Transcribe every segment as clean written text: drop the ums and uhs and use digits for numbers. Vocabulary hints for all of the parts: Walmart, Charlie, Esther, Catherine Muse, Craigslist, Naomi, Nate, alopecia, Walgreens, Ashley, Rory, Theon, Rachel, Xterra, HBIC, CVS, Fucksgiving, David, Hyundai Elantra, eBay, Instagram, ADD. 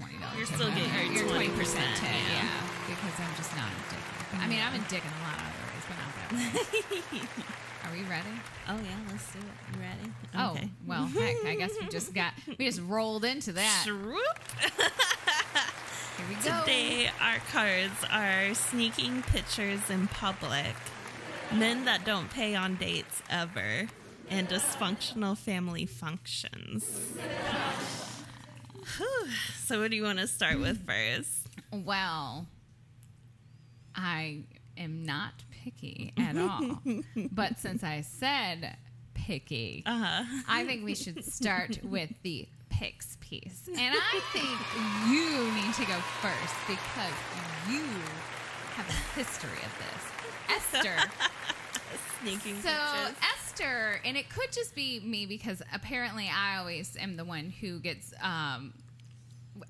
$20. You're still getting your 20% tag, yeah. Because I'm just not a dick. I mean, I'm a dick in a lot of other ways, but not that way. Are we ready? Oh yeah, let's do it. You ready? Okay. Oh well, heck, I guess we just rolled into that. Here we go. Today our cards are sneaking pictures in public, men that don't pay on dates ever, and dysfunctional family functions. So what do you want to start with first? Well, I am not picky at all. But since I said picky, I think we should start with the picks piece. And I think you need to go first because you have a history of this. Esther. Sneaking so pictures. Esther, and it could just be me because apparently I always am the one who gets...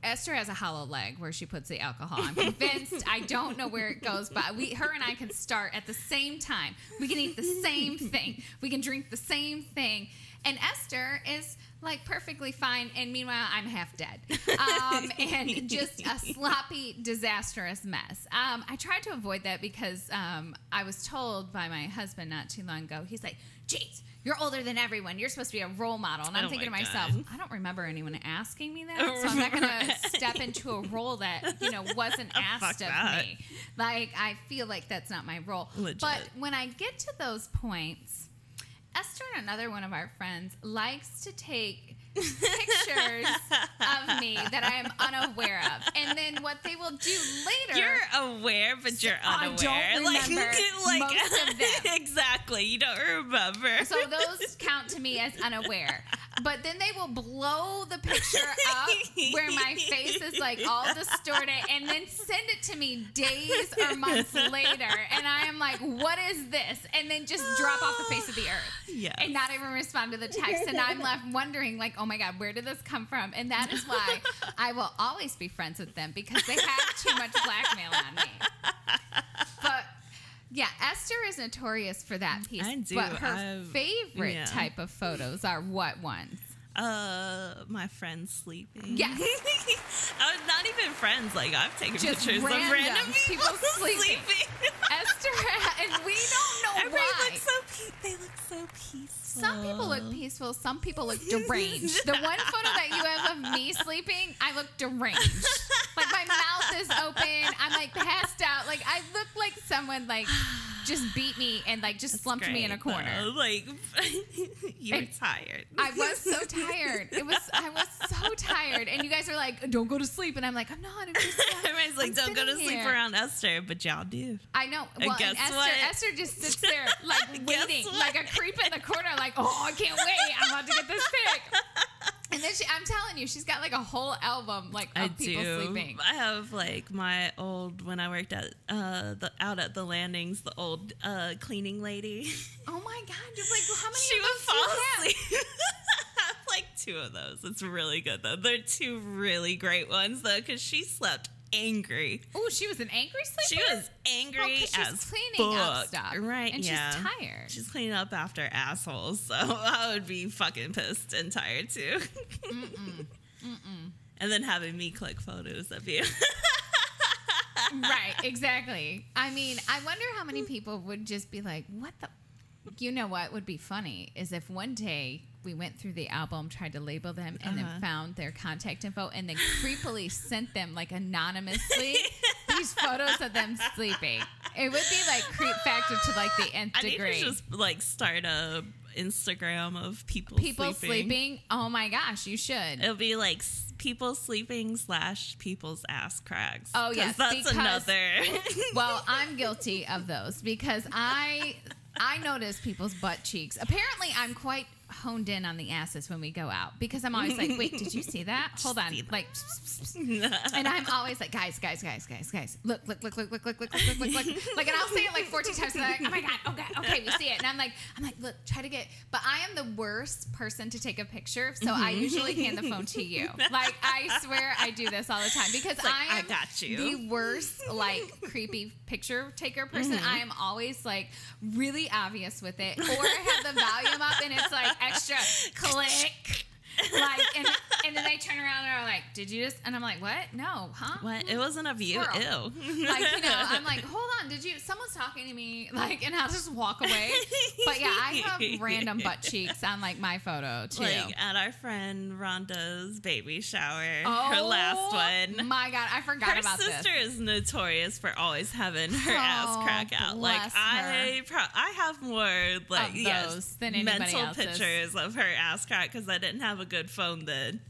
Esther has a hollow leg where she puts the alcohol. I'm convinced. I don't know where it goes, but her and I can start at the same time. We can eat the same thing. We can drink the same thing. And Esther is like perfectly fine. And meanwhile, I'm half dead. And just a sloppy, disastrous mess. I tried to avoid that because I was told by my husband not too long ago, he's like, "Jeez, you're older than everyone. You're supposed to be a role model." And I'm thinking to myself, I don't remember anyone asking me that. So I'm not going to step into a role that, wasn't asked of me. Like, I feel like that's not my role. Legit. But when I get to those points, Esther and another one of our friends likes to take pictures of me that I am unaware of. And then what they will do later... You're aware, but you're unaware. I don't remember most of them. Exactly. You don't remember. So those count to me as unaware. But then they will blow the picture up where my face is like all distorted and then send it to me days or months later. And I am like, what is this? And then just drop off the face of the earth. Yes. And not even respond to the text. And I'm left wondering, like, oh my God, where did this come from? And that is why I will always be friends with them because they have too much blackmail on me. But yeah, Esther is notorious for that piece. I do. But her favorite type of photos are what ones? My friends sleeping. Yes. I was not even friends. Like, I've taken pictures of random people sleeping. Esther, and we don't know why. They look so peaceful. Some people look peaceful. Some people look deranged. The one photo that you have of me sleeping, I look deranged. Like, my mouth is open. I'm, like, passed out. Like, I look like someone, like... just beat me and like just slumped me in a corner. Like, you're tired. I was so tired. I was so tired. And you guys are like, "Don't go to sleep." And I'm like, "I'm not." I'm just everybody's like, "Don't go to sleep around Esther," but y'all do. I know. Well, and Esther just sits there like waiting, like a creep in the corner, like, "Oh, I can't wait. I'm about to get this pic." And then I'm telling you, she's got like a whole album like of people sleeping. I have like my old, when I worked at out at the landings, the old cleaning lady. Oh my God! Just like how many? She would fall asleep. Like two of those. It's really good though. They're two really great ones though, because she slept angry. Oh, she was an angry sleeper. She was angry she's cleaning up stuff, right? And she's tired. She's cleaning up after assholes, so I would be fucking pissed and tired too. And then having me click photos of you. Right, exactly. I mean, I wonder how many people would just be like, "What the?" You know what would be funny is if one day we went through the album, tried to label them, and then found their contact info, and then creepily sent them like anonymously these photos of them sleeping. It would be like creep factor to like the nth degree. I think we should just like start a Instagram of people sleeping. Oh my gosh, you should. It'll be like people sleeping / people's ass cracks. Oh yeah, that's another. Well, I'm guilty of those because I notice people's butt cheeks. Apparently, I'm quite honed in on the asses when we go out because I'm always like, "Wait, did you see that? Hold on." Like, and I'm always like, "Guys, look." Like, and I'll say it like 14 times. And I'm like, "Oh my God, okay, we see it." And I'm like, "Look, try to get." But I am the worst person to take a picture, so I usually hand the phone to you. Like, I swear I do this all the time because like, I got you. The worst like creepy picture taker person. I am always like really obvious with it, or have the volume up and it's like extra click. Like, and And then they turn around and are like, did you just? And I'm like, what? No, huh? What? It wasn't of you. Squirrel. Ew. Like, you know, I'm like, hold on. Did you? Someone's talking to me. Like, and I'll just walk away. But yeah, I have random butt cheeks on like my photo too. Like at our friend Rhonda's baby shower. Oh, her last one. My God. I forgot her about this. Her sister is notorious for always having her ass crack out. Like I have more like than anybody mental else's. Pictures of her ass crack because I didn't have a good phone then.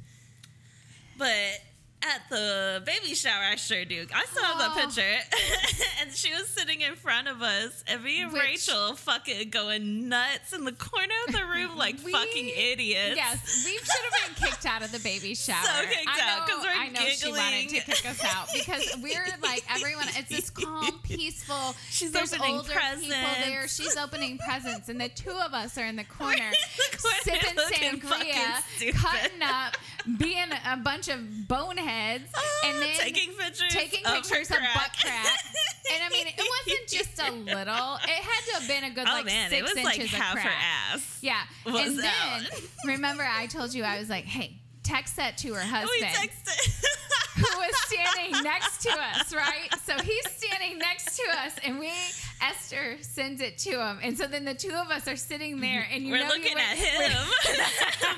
But at the baby shower, I sure do. I saw that picture, and she was sitting in front of us, and me and Rachel fucking going nuts in the corner of the room like fucking idiots. Yes, we should have been kicked out of the baby shower. So kicked out because we're giggling. She wanted to kick us out because we're like everyone. It's this calm, peaceful. She's opening presents. There, she's opening presents, and the two of us are in the corner, sipping sangria, cutting up, being a bunch of boneheads, and then taking pictures of butt crack. And I mean, it wasn't just a little; it had to have been a good like 6 inches like of half crack. Her ass. Yeah, and then remember, I told you I was like, "Hey, text that to her husband, who was standing next to us, right?" So he's standing next to us, and Esther sends it to him, and so then the two of us are sitting there, and we're looking at him,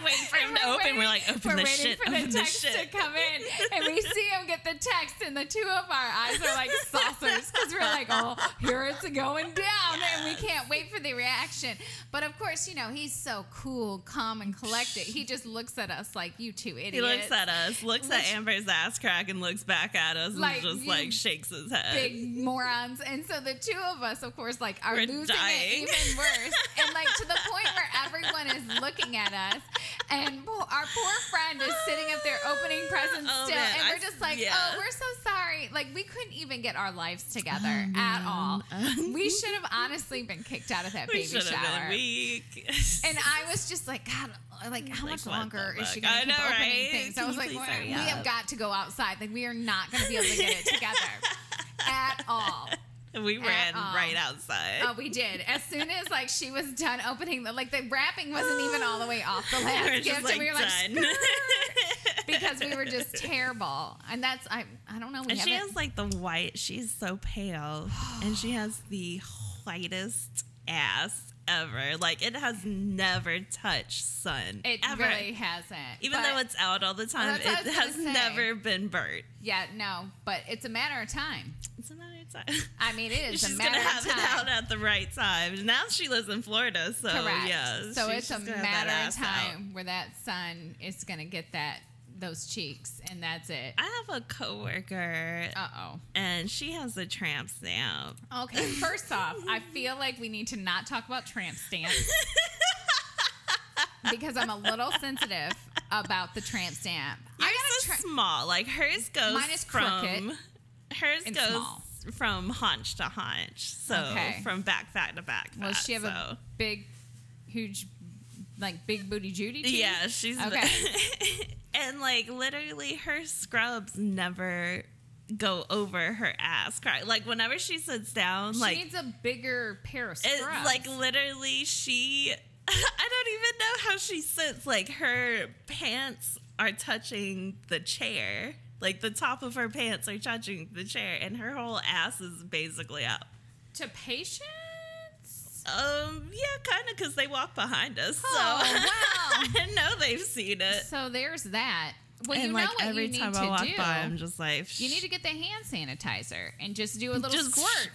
waiting for him to open. We're like, open the shit, open the shit. We're waiting for the text to come in, and we see him get the text, and the two of our eyes are like saucers because we're like, oh, here it's going down, and we can't wait for the reaction. But of course, you know, he's so cool, calm, and collected. He just looks at us like, you two idiots. He looks at us, looks at Amber's ass crack, and looks back at us, and like, just like shakes his head. Big morons. And so the two of us, of course, like are losing it even worse, and like to the point where everyone is looking at us, and our poor friend is sitting up there opening presents still, and we're just like, oh, we're so sorry. Like we couldn't even get our lives together at all. We should have honestly been kicked out of that baby shower. Been weak. And I was just like, God, like how much longer is she gonna keep opening things? I was like, we have got to go outside. Like we are not gonna be able to get it together at all. We ran right outside. Oh, we did. As soon as like she was done opening, the wrapping wasn't even all the way off the last gift, like, and we were done. Like, because we were just terrible. And that's I don't know. And she has like the white. She's so pale, and she has the whitest ass ever. Like it has never touched sun. It really hasn't. Even though it's out all the time, it has never been burnt. Yeah, no, but it's a matter of time. It's a matter of time. I mean, it is a matter of time. She's gonna have it out at the right time. Now she lives in Florida, so yeah. So it's a matter of time where that sun is gonna get those cheeks, and that's it. I have a coworker. And she has a tramp stamp. Okay, first off, I feel like we need to not talk about tramp stamps because I'm a little sensitive about the tramp stamp. Yours is small. Like hers goes from haunch to haunch, so from back to back. Well, she have a big, huge, like big booty Judy too? Yeah, she's and like literally her scrubs never go over her ass crack. Like whenever she sits down, she needs a bigger pair of scrubs. It's like literally I don't even know how she sits. Like her pants are touching the chair. Like the top of her pants are touching the chair, and her whole ass is basically up. To patients? Yeah, kind of, because they walk behind us. Oh, wow. I know they've seen it. So there's that. Well, and you know what you need to do. Every time I walk by, I'm just like... You need to get the hand sanitizer and just do a little squirt.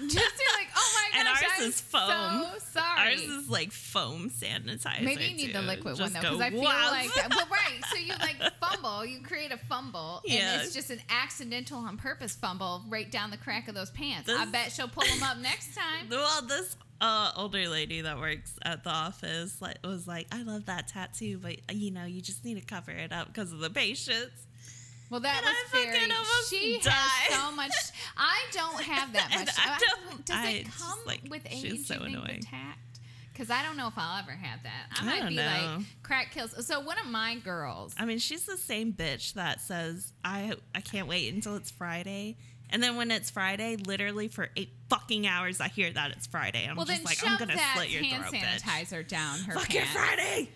Just do like, oh my gosh, I'm so sorry. Ours is like foam sanitizer. Maybe you need the liquid one though, because I feel like that. Well, right. So you like fumble, you create a fumble, and it's just an accidental, on purpose fumble right down the crack of those pants. I bet she'll pull them up next time. Well, this older lady that works at the office was like, I love that tattoo, but you know, you just need to cover it up because of the patients. Well, that was very. She has so much. I don't have that much. Does it come with age? She's so annoying. Because I don't know if I'll ever have that. I might be like crack kills. So one of my girls. I mean, she's the same bitch that says I can't wait until it's Friday. And then when it's Friday, literally for 8 fucking hours, I hear that it's Friday. I'm just like, I'm going to slit your throat, bitch. Shove hand sanitizer down her pants. Fuck your Friday!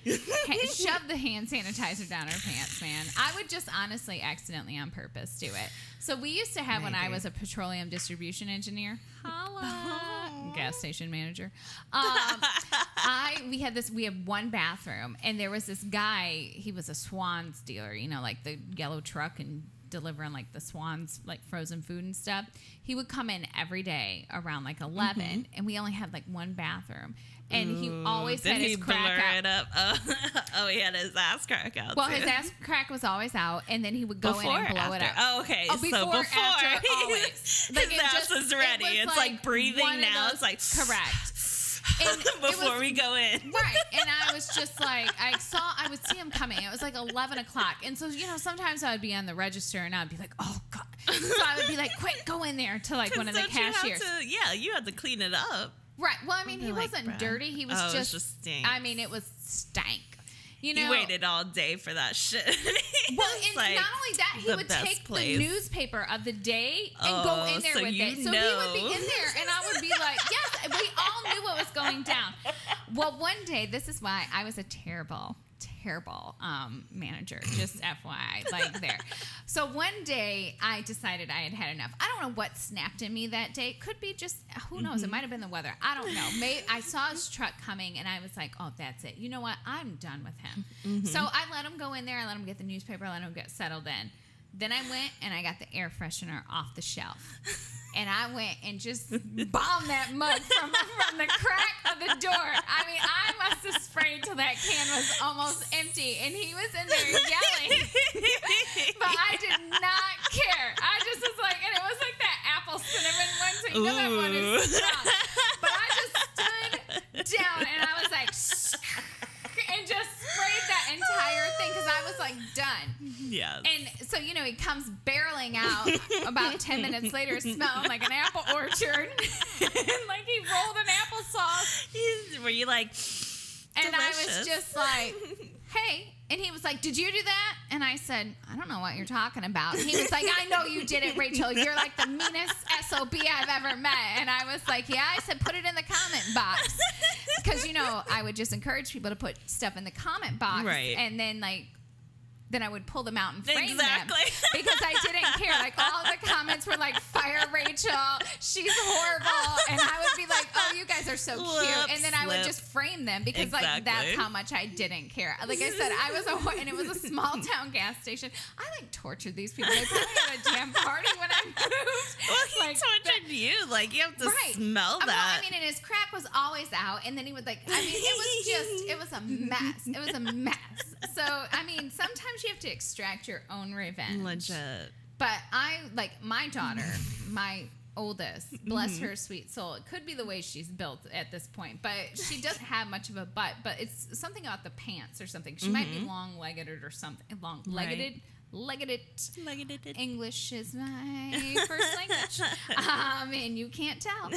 Shove the hand sanitizer down her pants, man. I would just honestly accidentally on purpose do it. So we used to have, when I was a petroleum distribution engineer, holla, gas station manager, we had one bathroom, and there was this guy, he was a Swans dealer, you know, like the yellow truck and delivering like the Swans, like frozen food and stuff. He would come in every day around like 11, and we only had like one bathroom, and he always had his crack out. It up? Oh, he had his ass crack out. Well, his ass crack was always out, and then he would go in and blow it out. Oh, okay. Oh, before, after, always. Like, his ass was ready. It's like breathing now. It's like correct. And before we go in, right? And I was just like, I would see him coming. It was like 11 o'clock, and so you know, sometimes I would be on the register, and I'd be like, oh god. So I would be like, quick, go in there to like one of the cashiers. You had to clean it up, right? Well, I mean, he wasn't dirty. He was just stink. I mean, it was stank. You know, you waited all day for that shit. Well, and like, not only that, he would take the newspaper of the day and go in there with it. So he would be in there, and I would be like, yes, we all knew what was going down. Well, one day, this is why I was a terrible manager, just FYI, like there. So one day I decided I had enough. I don't know what snapped in me that day. It could be just, who knows? It might have been the weather. I don't know. Maybe I saw his truck coming and I was like, oh, that's it. You know what? I'm done with him. So I let him go in there. I let him get the newspaper. I let him get settled in. Then I went and I got the air freshener off the shelf. And I went and just bombed that mug from the crack of the door. I mean, I must have sprayed till that can was almost empty. And he was in there yelling. But I did not care. I just was like, and it was like that apple cinnamon one. So you know that one is strong. But I just stood down and I was like, and just sprayed that entire thing because I was like, done. Yes. And so, you know, he comes barreling out about 10 minutes later smelling like an apple orchard. And like he rolled an applesauce. Were you like, delicious. And I was just like, hey. And he was like, did you do that? And I said, I don't know what you're talking about. And he was like, I know you did it, Rachel. You're like the meanest SOB I've ever met. And I was like, yeah. I said, put it in the comment box. Because, you know, I would just encourage people to put stuff in the comment box. Right. And then, like, then I would pull them out and frame them. Because I didn't care. Like, all the comments were like, fire Rachel, she's horrible. And I would be like, oh, you guys are so cute. And then I would just frame them because, like, that's how much I didn't care. Like I said, I was and it was a small-town gas station. I, like, tortured these people. I probably had a damn party when I moved. Well, he like, tortured you. Like, you have to smell that. Well, I mean, and his crack was always out. And then he would, like, I mean, it was just, it was a mess. It was a mess. So, I mean, sometimes you have to extract your own revenge. Legit. But I, like, my daughter, my oldest, bless her sweet soul. It could be the way she's built at this point, but she doesn't have much of a butt, but it's something about the pants or something. She might be long-legged or something. Long-legged. English is my first language. And you can't tell.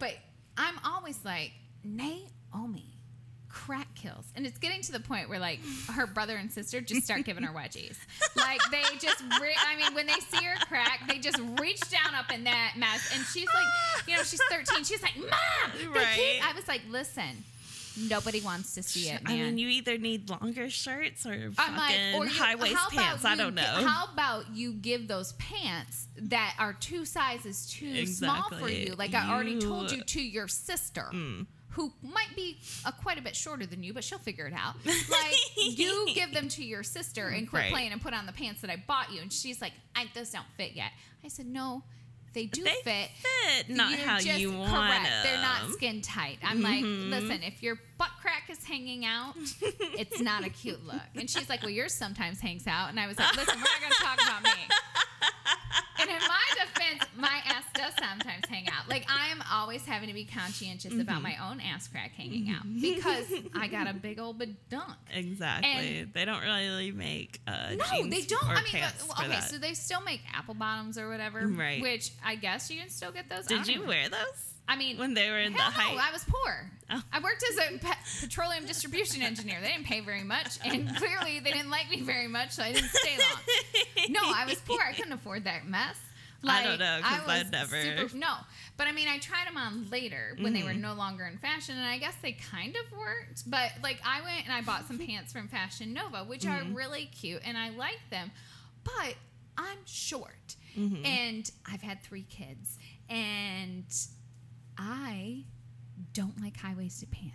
But I'm always like, Naomi. Crack kills. And it's getting to the point where, like, her brother and sister just start giving her wedgies. Like, they just, I mean, when they see her crack, they just reach down up in that mess. And she's like, you know, she's 13. She's like, Mom! I was like, listen, nobody wants to see it, man. I mean, you either need longer shirts or fucking high-waist pants. I don't know. How about you give those pants that are 2 sizes too small for you? Like, I already told you to your sister. Who might be quite a bit shorter than you, but she'll figure it out. Like, you give them to your sister and quit playing and put on the pants that I bought you. And she's like, those don't fit yet. I said, no, they do fit. They fit, not how you want them. They're not skin tight. I'm like, listen, if your butt crack is hanging out, it's not a cute look. And she's like, well, yours sometimes hangs out. And I was like, listen, we're not going to talk about me. And in my defense, my ass does sometimes hang out. Like, I'm always having to be conscientious about my own ass crack hanging out because I got a big old badunk. Exactly. And they don't really make jeans they don't. I mean, so they still make apple bottoms or whatever, right? Which I guess you can still get those. Did you wear those? I mean, when they were in the height. No, I was poor. I worked as a petroleum distribution engineer. They didn't pay very much, and clearly they didn't like me very much, so I didn't stay long. No, I was poor. I couldn't afford that mess. Like, I don't know, because I never... But I mean, I tried them on later when they were no longer in fashion, and I guess they kind of worked. But like, I went and I bought some pants from Fashion Nova, which are really cute, and I like them. But I'm short, and I've had 3 kids, and I don't like high-waisted pants.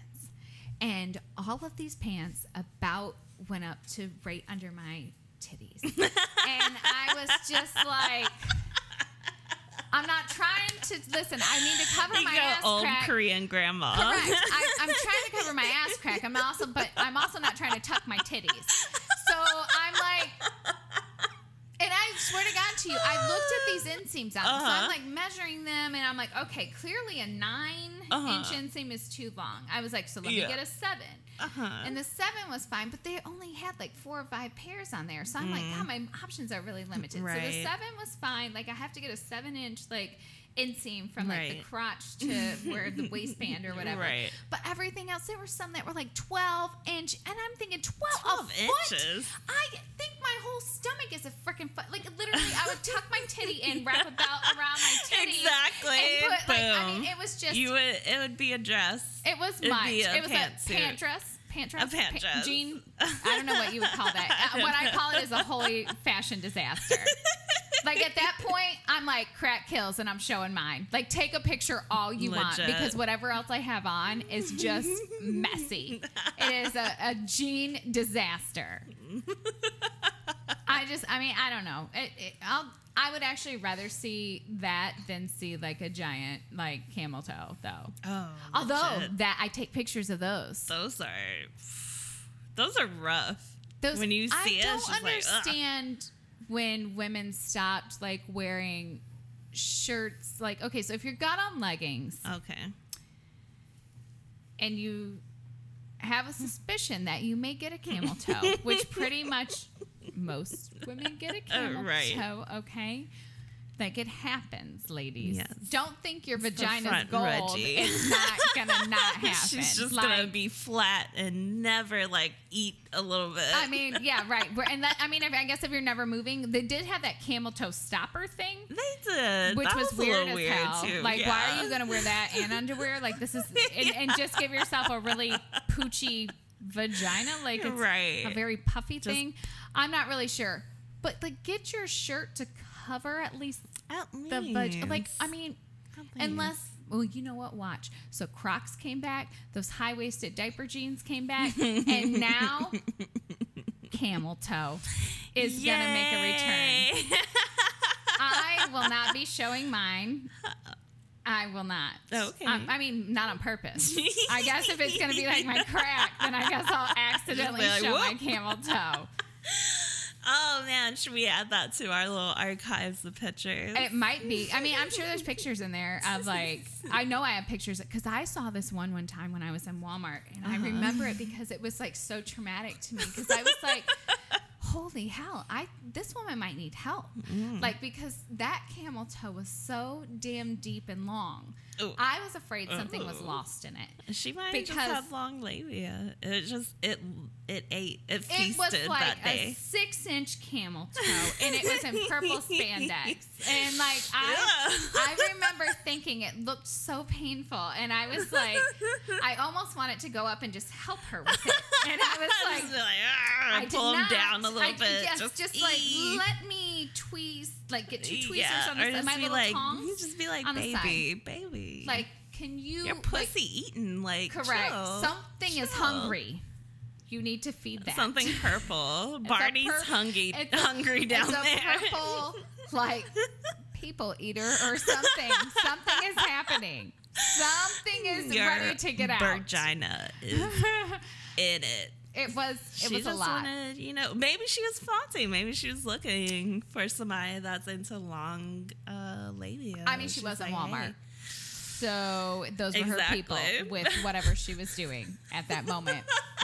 And all of these pants about went up to right under my titties. And I was just like... I'm not trying to listen. I need to cover my ass old crack. Old Korean grandma. Correct. I'm trying to cover my ass crack. I'm also not trying to tuck my titties. So I'm like, and I swear to God to you, I looked at these inseams out. So I'm like measuring them, and I'm like, okay, clearly a 9-inch inseam is too long. I was like, so let me get a 7. And the 7 was fine, but they only had like 4 or 5 pairs on there. So I'm like, God, my options are really limited. Right. So the 7 was fine. Like, I have to get a 7-inch like inseam from like the crotch to where the waistband or whatever. Right. But everything else, there were some that were like 12-inch, and I'm thinking 12 inches. I think my whole stomach is a freaking foot. Like, literally, I would tuck my titty in, wrap a belt around my titty, and put, like, I mean, it was just it would be a dress. It was a pant dress. Jean, I don't know what you would call that. What I call it is a holy fashion disaster. Like, at that point, I'm like, crack kills, and I'm showing mine. Like, take a picture all you want, because whatever else I have on is just messy. It is a Jean disaster. I don't know. I would actually rather see that than see like a giant like camel toe, though. Oh, although that I take pictures of those. Those are rough. Those, when you see it, I don't understand when women stopped like wearing shirts. Like, okay, so if you're got on leggings, and you have a suspicion that you may get a camel toe, which pretty much. Most women get a camel toe, okay? Like, it happens, ladies. Yes. Don't think your vagina's gold. Reggie. It's not gonna not happen. She's just like, gonna be flat and never like eat a little bit. I mean, yeah, right. And that, I mean, I guess if you're never moving, they did have that camel toe stopper thing. They did, which was weird as hell. Too. Like, why are you gonna wear that and underwear? Like, this is and just give yourself a really poochy vagina. Like, it's a very puffy thing. I'm not really sure, but like, get your shirt to cover at least the budget. Like, I mean, unless, well, you know what? Watch. So Crocs came back, those high-waisted diaper jeans came back, and now camel toe is gonna make a return. I will not be showing mine. I will not. Okay. I mean, not on purpose. I guess if it's gonna be like my crack, then I guess I'll accidentally show my camel toe. Oh man, should we add that to our little archives of pictures? It might be. I mean, I'm sure there's pictures in there of like, I know I have pictures because I saw this one time when I was in Walmart, and I remember it because it was like so traumatic to me, because I was like, holy hell, this woman might need help. Like, because that camel toe was so damn deep and long. Ooh. I was afraid something was lost in it. She might have just had long labia. It just it ate. It feasted that day. It was like a 6-inch camel toe, and it was in purple spandex. And like, I remember thinking it looked so painful, and I was like, I almost wanted to go up and just help her with it. And I was like, I did pull not, him down a little bit. Yes, just like, let me tweeze. Like, get 2 tweezers on the side. My little tongs. You just be like, baby. Like, can you? You're pussy eating. Like, correct. Chill, something is hungry. You need to feed that. Something purple. Barney's hungry down there. It's a purple, like, people eater or something. Something is happening. Something is ready to get out. Your vagina is in it. It was a lot. Wanted, you know, maybe she was flaunting. Maybe she was looking for somebody that's into long labia. I mean, she was at Walmart. Hey. So those were her people with whatever she was doing at that moment,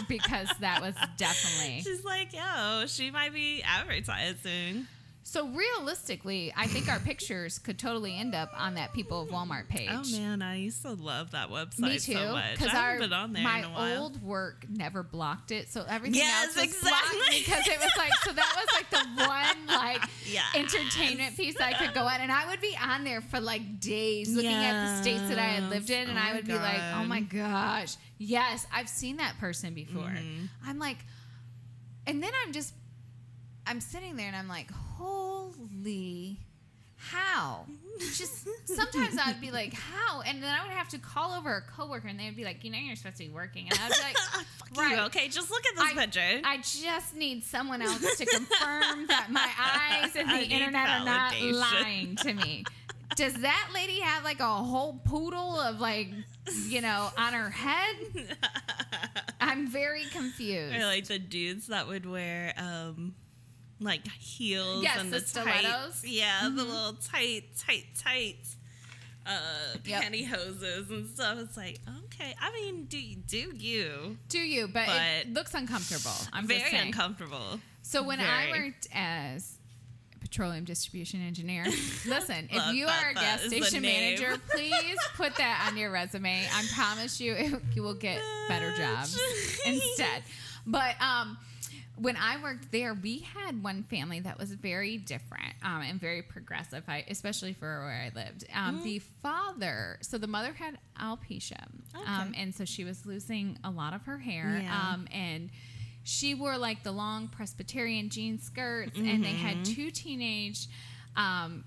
because that was definitely. She's like, yo, she might be advertising. So realistically, I think our pictures could totally end up on that People of Walmart page. Oh man, I used to love that website so much. I haven't been on there in a while. My old work never blocked it, so everything else was blocked, because it was like, so that was like the one, like, entertainment piece I could go on, and I would be on there for like days looking at the states that I had lived in, and I would be like, oh my gosh, yes, I've seen that person before. I'm like, and then I'm sitting there and I'm like, holy, how? Just sometimes I'd be like, how? And then I would have to call over a coworker, and they'd be like, you know, you're supposed to be working. And I'd be like, fuck right, you, okay, just look at this picture. I just need someone else to confirm that my eyes and the internet are not lying to me. Does that lady have like a whole poodle of like, you know, on her head? I'm very confused. Or like the dudes that would wear like heels and the stilettos. Tights. Yeah, the little tights. Pantyhoses and stuff. It's like, okay, I mean, do you? But it looks uncomfortable. I'm very uncomfortable. So when I worked as petroleum distribution engineer. Listen, if you are a gas station manager, please put that on your resume. I promise you, you will get better jobs instead. But when I worked there, we had one family that was very different and very progressive, especially for where I lived. The father, so the mother had alopecia, and so she was losing a lot of her hair, and she wore like the long Presbyterian jean skirts, and they had two teenage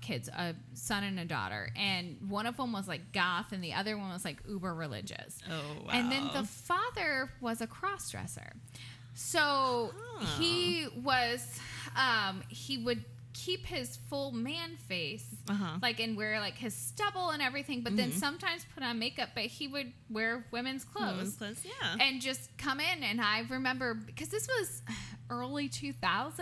kids, a son and a daughter. And one of them was like goth, and the other one was like uber religious. Oh, wow. And then the father was a cross-dresser. So he was, he would keep his full man face, like, and wear like his stubble and everything, but then sometimes put on makeup, but he would wear women's clothes, and just come in. And I remember, because this was early 2000s,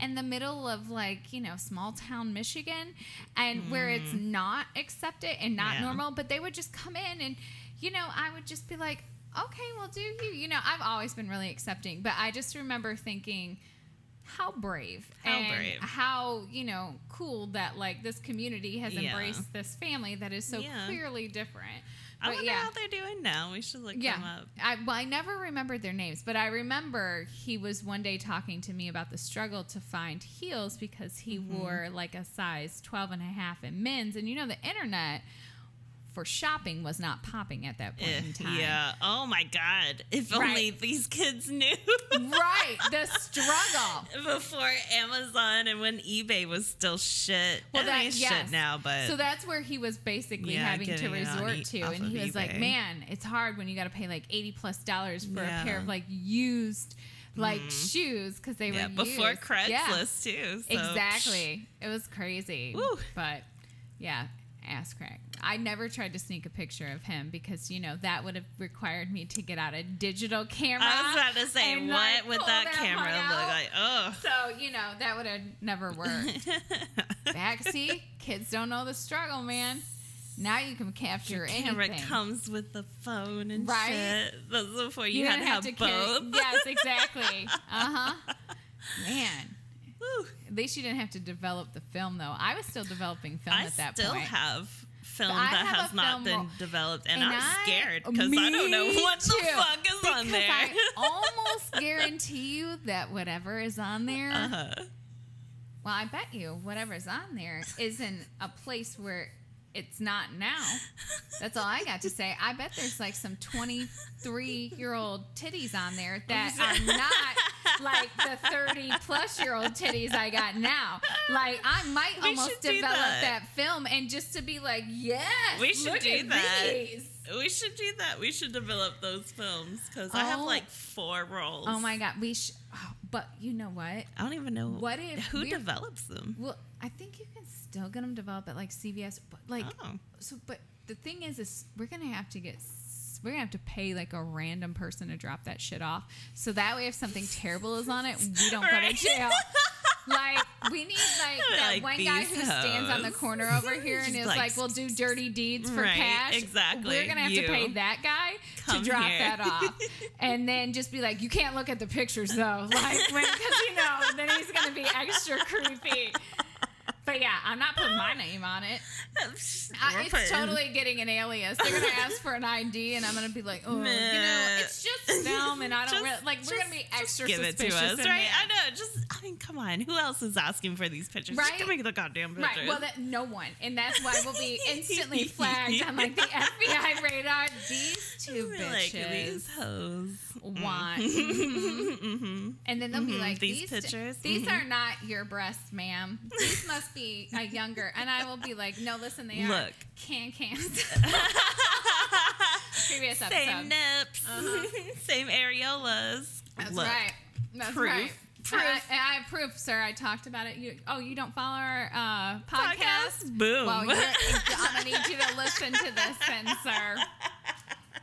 in the middle of like, you know, small town Michigan, and where it's not accepted and not normal, but they would just come in, and, you know, I would just be like, okay, well, do you, you know, I've always been really accepting, but I just remember thinking, how brave how, you know, cool that like this community has embraced this family that is so clearly different. But I wonder how they're doing now. We should look them up. I never remembered their names, but I remember he was one day talking to me about the struggle to find heels, because he wore like a size 12.5 in men's, and you know, the internet for shopping was not popping at that point in time. Yeah. Oh my God. If only these kids knew. The struggle. Before Amazon and when eBay was still shit. Well, that's shit now, but. So that's where he was basically having to resort to. And he was like, man, it's hard when you got to pay like $80+ for a pair of like used like shoes, because they were before Craigslist too. So. Exactly. It was crazy. Woo. But yeah. Ass crack. I never tried to sneak a picture of him, because you know that would have required me to get out a digital camera. I was about to say, what like, would that camera look like? Oh, so you know that would have never worked. Backseat, kids don't know the struggle, man. Now you can capture anything. Your camera comes with the phone and shit. That's before you had to have both. Yes, exactly. Man. Whew. At least you didn't have to develop the film, though. I was still developing film at that point. I still have film that has not been developed, and I'm scared because I don't know what the fuck is on there. I almost guarantee you that whatever is on there, well, I bet you whatever's on there is in a place where it's not now. That's all I got to say. I bet there's like some 23-year-old titties on there that are not like the 30-plus-year-old titties I got now. Like, I might almost develop that film, and just to be like, yes, we should do that. These. We should do that. We should develop those films, because I have like 4 roles. Oh my God, we should. Oh, but you know what? I don't even know what if who develops them. Well, I think you can. Still gonna develop at like CVS, but like so. But the thing is we're gonna have to pay like a random person to drop that shit off. So that way, if something terrible is on it, we don't go to jail. Like we need like that like one guy who stands on the corner over here and is like, "We'll do dirty deeds for cash." Exactly. We're gonna have to pay that guy to drop that off, and then just be like, "You can't look at the pictures though," like because you know then he's gonna be extra creepy. But yeah, I'm not putting my name on it. It's totally getting an alias. They're going to ask for an ID, and I'm going to be like, oh, you know, it's just them, and I don't really, like, we're going to be extra suspicious. Give it to us, right? I know. I mean, come on. Who else is asking for these pictures? Right? Just make the goddamn pictures. Right. Well, no one. And that's why we'll be instantly flagged on, like, the FBI radar. These two bitches want. And then they'll be like, these pictures? These are not your breasts, ma'am. These must be a younger. And I will be like, no, listen, they are can-cans. Previous episode. Same nips. Same areolas. That's right. That's right. Proof. I approve, sir. I talked about it. You don't follow our podcast? Boom. Well, I'm going to need you to listen to this then, sir.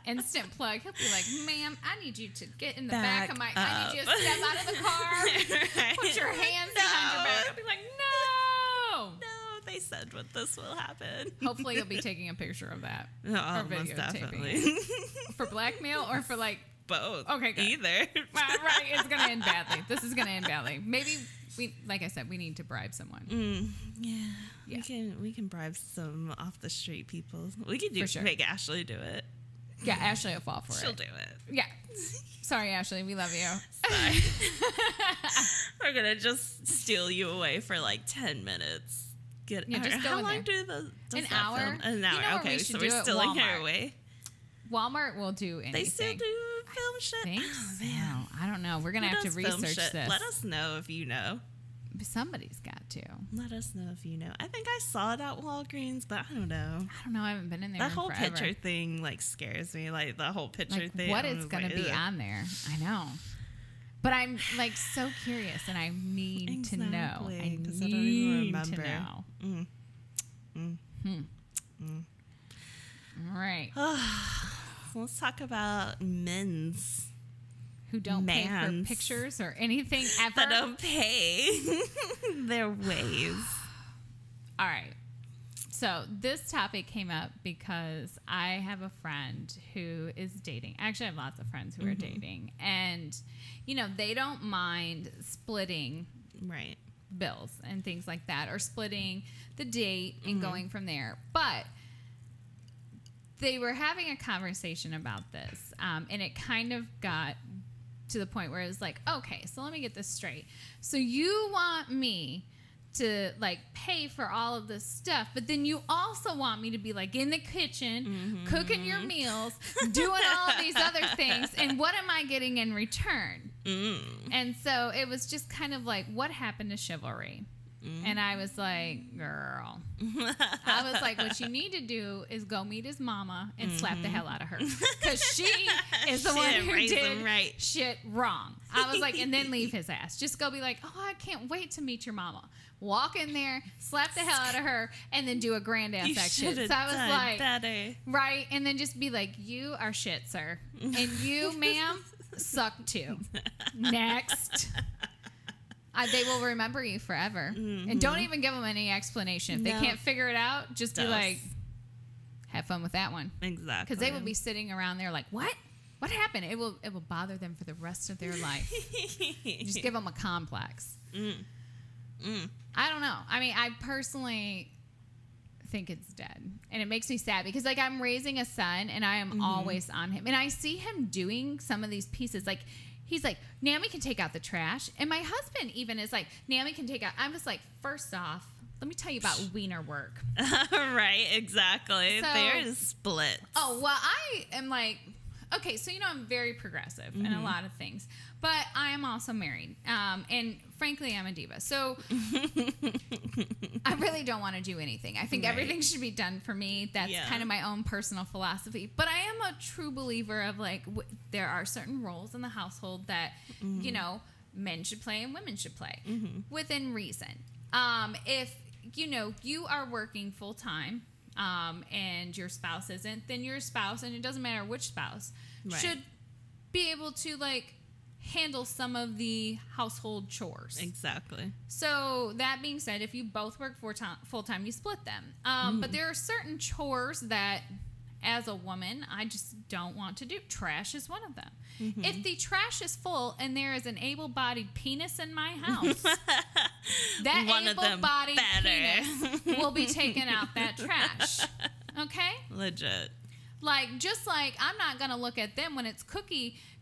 Instant plug. He'll be like, ma'am, I need you to get in the back of my... I need you to step out of the car. Right. Put your hands behind your back. I'll be like, no. No, they said what this will happen. Hopefully you'll be taking a picture of that. No, most definitely. For blackmail or for like... Both. Okay, good. Either. Right. It's going to end badly. This is going to end badly. Maybe we, like I said, we need to bribe someone. Yeah. We can bribe some off the street people. We can make Ashley do it. Yeah, Ashley will fall for it. She'll do it. Yeah. Sorry, Ashley. We love you. Sorry. We're going to just steal you away for like 10 minutes. How long do those? An hour. An hour. Okay, so we're stealing her away. Walmart will do anything. They still do film shit. Oh, man. I don't know. We're going to have to research this. Let us know if you know. Somebody's got to. Let us know if you know. I think I saw it at Walgreens, but I don't know. I haven't been in there in forever. That whole picture thing, like, scares me. Like, the whole picture thing. What is going to be on there. I know. But I'm, like, so curious, and I need to know. I need to know. All right. Let's talk about men's who don't pay for pictures or anything ever. That don't pay their ways. All right. So this topic came up because I have a friend who is dating. Actually, I have lots of friends who are dating, and you know they don't mind splitting bills and things like that, or splitting the date and going from there, but. They were having a conversation about this, and it kind of got to the point where it was like, okay, so let me get this straight. So you want me to, like, pay for all of this stuff, but then you also want me to be, like, in the kitchen, cooking your meals, doing all of these other things, and what am I getting in return? And so it was just kind of like, what happened to chivalry? And I was like, girl. I was like, what you need to do is go meet his mama and slap the hell out of her. Because she is the one who did shit wrong. I was like, and then leave his ass. Just go be like, oh, I can't wait to meet your mama. Walk in there, slap the hell out of her, and then do a grand ass action. So I was like, better. Right? And then just be like, you are shit, sir. And you, ma'am, suck too. Next. They will remember you forever. And don't even give them any explanation. If they can't figure it out, just be like, have fun with that one. Exactly. Because they will be sitting around there like, what? What happened? It will bother them for the rest of their life. Just give them a complex. I don't know. I mean, I personally think it's dead. And it makes me sad because, like, I'm raising a son, and I am always on him. And I see him doing some of these pieces, like, he's like, Naomi can take out the trash. And my husband even is like, Naomi can take out. I'm just like, first off, let me tell you about wiener work. Right, exactly. So, they're split. Oh, well, I am like, okay, so, you know, I'm very progressive in a lot of things. But I am also married. And frankly, I'm a diva. So I really don't want to do anything. I think everything should be done for me. That's kind of my own personal philosophy. But I am a true believer of, like, there are certain roles in the household that, you know, men should play and women should play within reason. If, you know, you are working full time and your spouse isn't, then your spouse, and it doesn't matter which spouse, should be able to, like, handle some of the household chores. Exactly. So that being said, if you both work full time, you split them. But there are certain chores that as a woman, I just don't want to do. Trash is one of them. Mm-hmm. If the trash is full and there is an able-bodied penis in my house, that able-bodied penis will be taking out that trash. Okay? Legit. Like, just like I'm not going to look at them when it's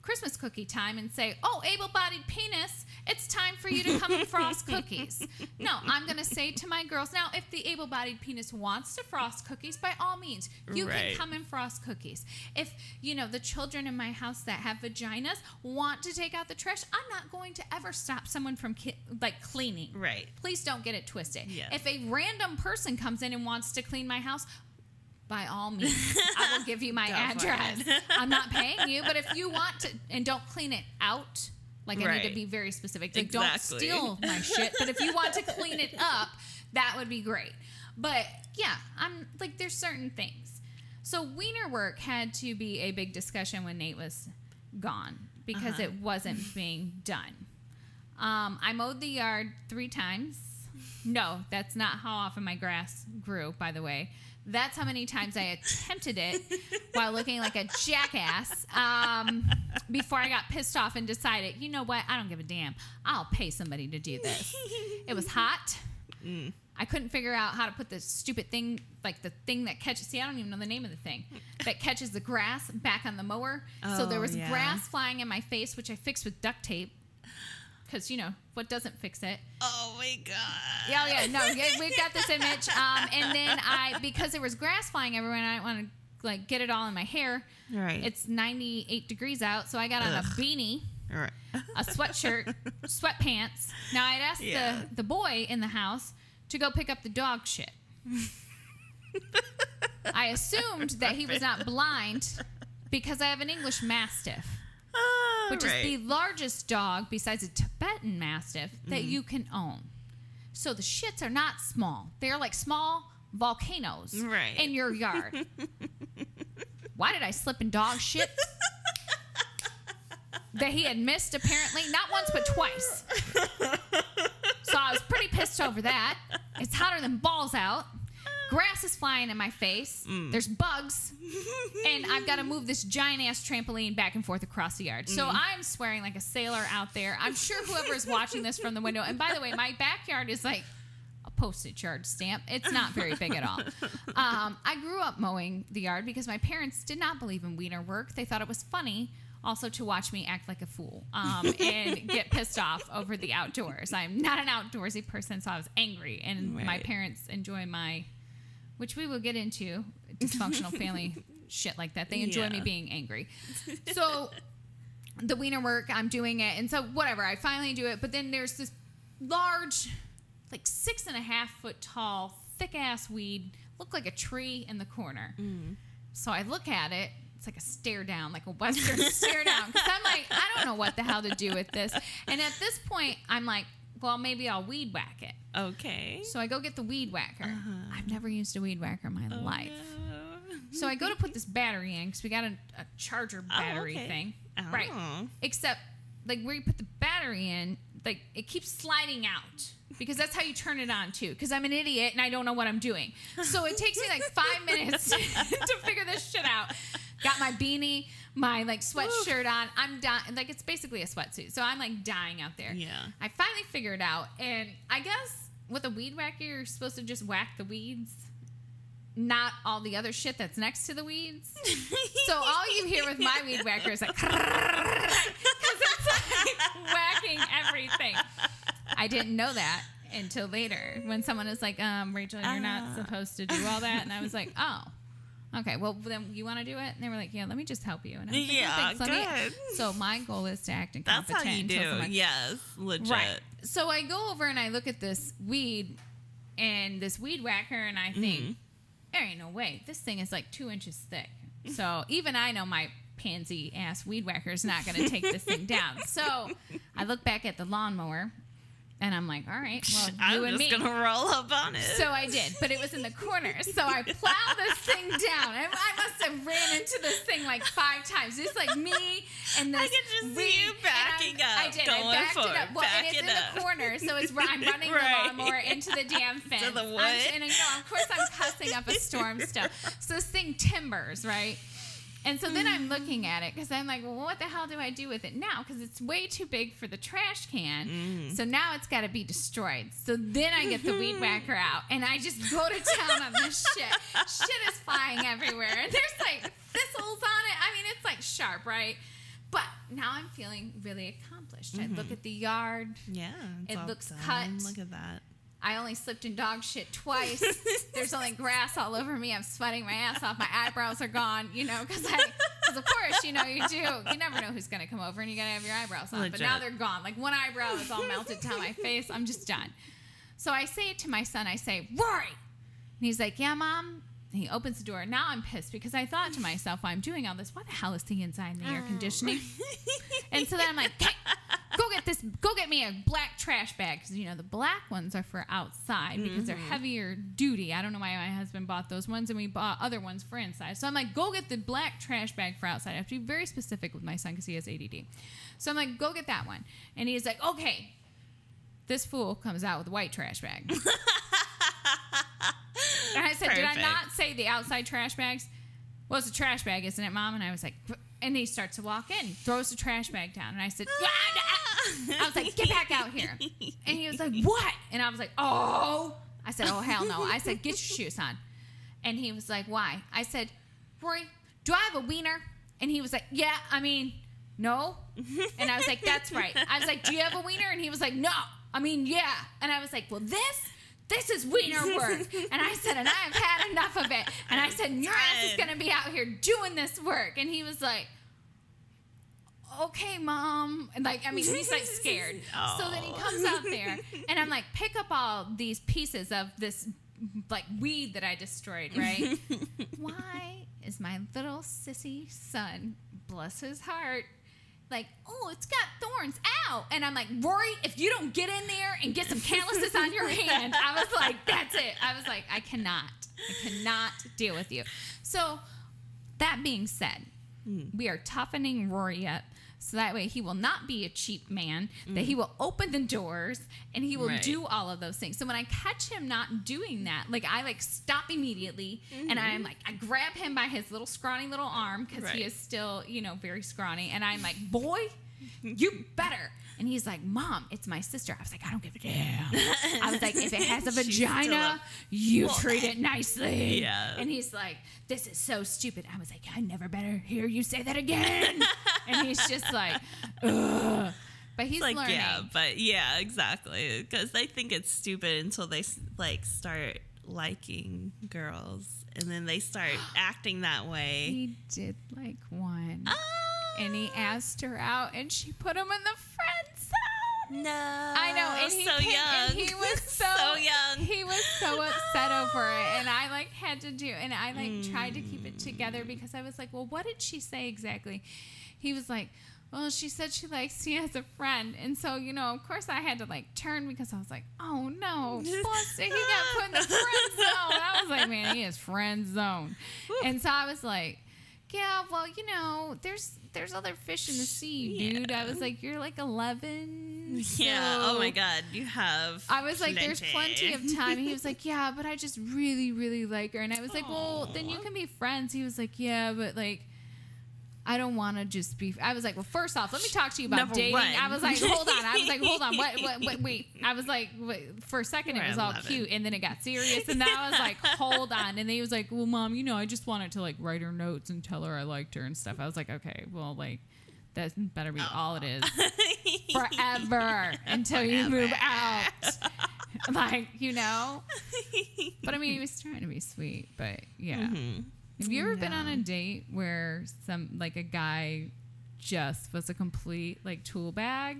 Christmas cookie time and say, oh, able-bodied penis, it's time for you to come and frost cookies. No, I'm going to say to my girls, now, if the able-bodied penis wants to frost cookies, by all means, you can come and frost cookies. If, you know, the children in my house that have vaginas want to take out the trash, I'm not going to ever stop someone from, like, cleaning. Right. Please don't get it twisted. Yeah. If a random person comes in and wants to clean my house, by all means, I will give you my address. I'm not paying you, but if you want to, and don't clean it out, like I need to be very specific. Like, exactly. Don't steal my shit, but if you want to clean it up, that would be great. But yeah, I'm like, there's certain things. So wiener work had to be a big discussion when Nate was gone because it wasn't being done. I mowed the yard 3 times. No, that's not how often my grass grew, by the way. That's how many times I attempted it while looking like a jackass before I got pissed off and decided, you know what? I don't give a damn. I'll pay somebody to do this. It was hot. Mm. I couldn't figure out how to put the stupid thing, like the thing that catches, see, I don't even know the name of the thing, that catches the grass back on the mower. Oh, so there was grass flying in my face, which I fixed with duct tape. Because, you know, what doesn't fix it? Oh, my God. Yeah, yeah, no, yeah, we've got this image. And then because there was grass flying everywhere and I didn't want to, like, get it all in my hair. Right. It's 98 degrees out, so I got on a beanie, a sweatshirt, sweatpants. Now, I'd asked the boy in the house to go pick up the dog shit. I assumed that he was not blind because I have an English Mastiff. Which is the largest dog besides a Tibetan Mastiff that you can own. So the shits are not small. They're like small volcanoes in your yard. Why did I slip in dog shit? That he had missed apparently. Not once, but twice. So I was pretty pissed over that. It's hotter than balls out. Grass is flying in my face. Mm. There's bugs. And I've got to move this giant-ass trampoline back and forth across the yard. So I'm swearing like a sailor out there. I'm sure whoever is watching this from the window. And by the way, my backyard is like a postage yard stamp. It's not very big at all. I grew up mowing the yard because my parents did not believe in wiener work. They thought it was funny also to watch me act like a fool and get pissed off over the outdoors. I'm not an outdoorsy person, so I was angry. And my parents enjoy my... which we will get into, dysfunctional family shit like that. They enjoy me being angry. So the wiener work, I'm doing it. And so whatever, I finally do it. But then there's this large, like 6.5 foot tall, thick ass weed, looked like a tree in the corner. Mm. So I look at it. It's like a stare down, like a Western stare down. Because I'm like, I don't know what the hell to do with this. And at this point, I'm like, well, maybe I'll weed whack it. Okay. So I go get the weed whacker. I've never used a weed whacker in my life. No. So I go to put this battery in because we got a charger battery thing. Right. Except, like, where you put the battery in, like, it keeps sliding out because that's how you turn it on, too, because I'm an idiot and I don't know what I'm doing. So it takes me, like, 5 minutes to figure this shit out. Got my beanie, my like sweatshirt on. I'm dying. Like, it's basically a sweatsuit. So I'm like dying out there. Yeah. I finally figure it out. And I guess with a weed whacker, you're supposed to just whack the weeds, not all the other shit that's next to the weeds. So all you hear with my weed whacker is like, because it's like whacking everything. I didn't know that until later when someone is like, Rachel, you're not supposed to do all that. And I was like, oh. Okay, well, then you want to do it? And they were like, yeah, let me just help you. And I was like, yeah, no, good. So my goal is to act incompetent. That's how you do. Yes, legit. Right. So I go over and I look at this weed and this weed whacker, and I think, there ain't no way. This thing is like 2 inches thick. So even I know my pansy-ass weed whacker is not going to take this thing down. So I look back at the lawnmower, And I'm like, all right, well, I'm just going to roll up on it. So I did, but it was in the corner. So I plowed this thing down. I must have ran into this thing like 5 times. It's like me and this. I could just see you backing up. I did. Going I backed forward, it up. Well, and it's in the corner, so it's, I'm running the lawnmower into the damn fence. To the wood. And, you know, of course, I'm cussing up a storm still. So this thing timbers, right? And so then I'm looking at it because I'm like, well, what the hell do I do with it now? Because it's way too big for the trash can. So now it's got to be destroyed. So then I get the weed whacker out and I just go to town on this shit. Shit is flying everywhere. And there's like thistles on it. I mean, it's like sharp, right? But now I'm feeling really accomplished. I look at the yard. Yeah. It looks cut. Look at that. I only slipped in dog shit twice. There's only grass all over me. I'm sweating my ass off. My eyebrows are gone, you know, because of course, you know, you do. You never know who's going to come over and you got to have your eyebrows on. Legit. But now they're gone. Like one eyebrow is all melted down my face. I'm just done. So I say to my son, I say, Rory. And he's like, yeah, Mom. And he opens the door. Now I'm pissed because I thought to myself, while I'm doing all this, why the hell is the inside in the air conditioning? And so then I'm like, hey, go get me a black trash bag. Because, you know, the black ones are for outside because they're heavier duty. I don't know why my husband bought those ones and we bought other ones for inside. So I'm like, go get the black trash bag for outside. I have to be very specific with my son because he has ADD. So I'm like, go get that one. And he's like, okay. This fool comes out with a white trash bag. And I said, Perfect. Did I not say the outside trash bags? Well, it's a trash bag, isn't it, Mom? And I was like, and he starts to walk in. He throws the trash bag down. And I said, I was like, get back out here. And he was like, what? And I was like, oh. I said, oh, hell no. I said, get your shoes on. And he was like, why? I said, Rory, do I have a wiener? And he was like, yeah, I mean, no. And I was like, that's right. I was like, do you have a wiener? And he was like, no. I mean, yeah. And I was like, well, this is wiener work. And I said, and I've had enough of it. And I said, your ass is going to be out here doing this work. And he was like, okay, Mom. And like, I mean, he's like scared. So then he comes out there and I'm like, pick up all these pieces of this like weed that I destroyed, right? Why is my little sissy son, bless his heart, like, oh, it's got thorns. Ow. And I'm like, Rory, if you don't get in there and get some calluses on your hand, I was like, that's it. I was like, I cannot deal with you. So that being said, we are toughening Rory up so that way he will not be a cheap man, that he will open the doors and he will do all of those things. So when I catch him not doing that, like I like stop immediately and I'm like, I grab him by his little scrawny little arm because he is still, you know, very scrawny. And I'm like, boy, you better. And he's like, Mom, it's my sister. I was like, I don't give a damn. I was like, if it has a vagina, you treat it nicely. Yeah. And he's like, this is so stupid. I was like, I never better hear you say that again. And he's just like, ugh. But he's like, learning. Yeah, but yeah, exactly. Because they think it's stupid until they like start liking girls. And then they start acting that way. He did like one. And he asked her out, and she put him in the friend zone. No, I know. And he so came, young. And he was so young. He was so upset over it, and I like had to do. And I like tried to keep it together because I was like, "Well, what did she say exactly?" He was like, "Well, she said she likes you as a friend," and so you know, of course, I had to like turn because I was like, "Oh no, bless it, he got put in the friend zone." I was like, "Man, he is friend zone," and so I was like. Yeah, well, you know, there's other fish in the sea, dude. I was like, you're like 11. So yeah. Oh my God, you have. I was like, there's plenty of time. And he was like, yeah, but I just really, really like her. And I was like, well, then you can be friends. He was like, yeah, but like, I don't want to just be. I was like, well, first off, let me talk to you about dating. I was like, hold on. I was like, hold on. What? Wait. I was like, wait. For a second, it was all cute. And then it got serious. And then I was like, hold on. And then he was like, well, Mom, you know, I just wanted to like write her notes and tell her I liked her and stuff. I was like, okay, well, like, that better be all it is forever until you move out. Like, you know? But I mean, he was trying to be sweet, but yeah. Have you ever been on a date where some like a guy just was a complete like tool bag?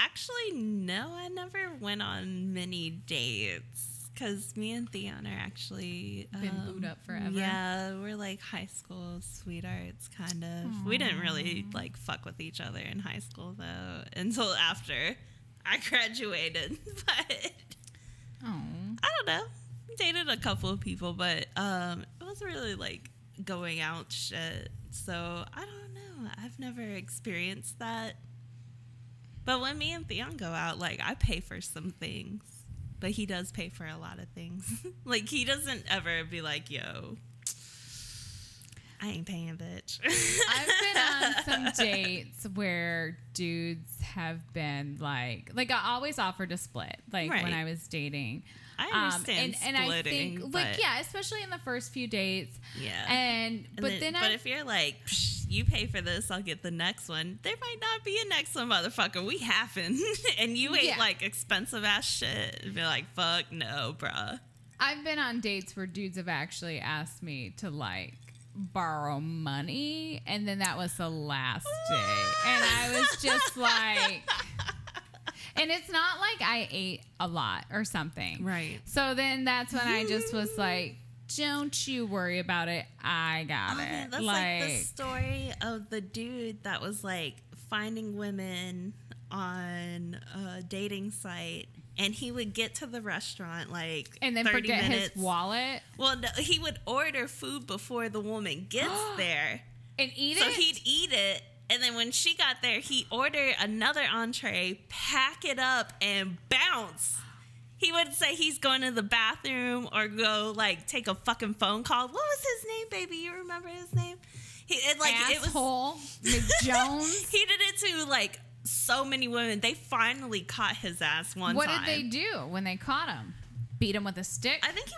Actually, no, I never went on many dates because me and Theon are actually been booed up forever. Yeah, we're like high school sweethearts, kind of. Aww. We didn't really like fuck with each other in high school though until after. I graduated, but I don't know. Dated a couple of people, but it wasn't really like going out shit. So I don't know. I've never experienced that. But when me and Theon go out, like, I pay for some things, but he does pay for a lot of things. Like, he doesn't ever be like, yo, I ain't paying, bitch. I've been on some dates where dudes have been like I always offered to split, like, right. When I was dating. I understand and splitting. I think, like, yeah, especially in the first few dates. Yeah. But if you're like, you pay for this, I'll get the next one. There might not be a next one, motherfucker. We happen. And you ain't like expensive ass shit. And be like, fuck no, bruh. I've been on dates where dudes have actually asked me to, like, borrow money, and then that was the last day, and I was just like, and it's not like I ate a lot or something, right? So then that's when I just was like, don't you worry about it, I got it. That's like the story of the dude that was like finding women on a dating site. And he would get to the restaurant like 30 minutes. And then forget his wallet? Well, no, he would order food before the woman gets there. And eat it? So he'd eat it. And then when she got there, he'd order another entree, pack it up, and bounce. He would say he's going to the bathroom or go like take a fucking phone call. What was his name, baby? You remember his name? Asshole. Ms. Jones. He did it to like... so many women. They finally caught his ass one time. What did they do when they caught him? Beat him with a stick? I think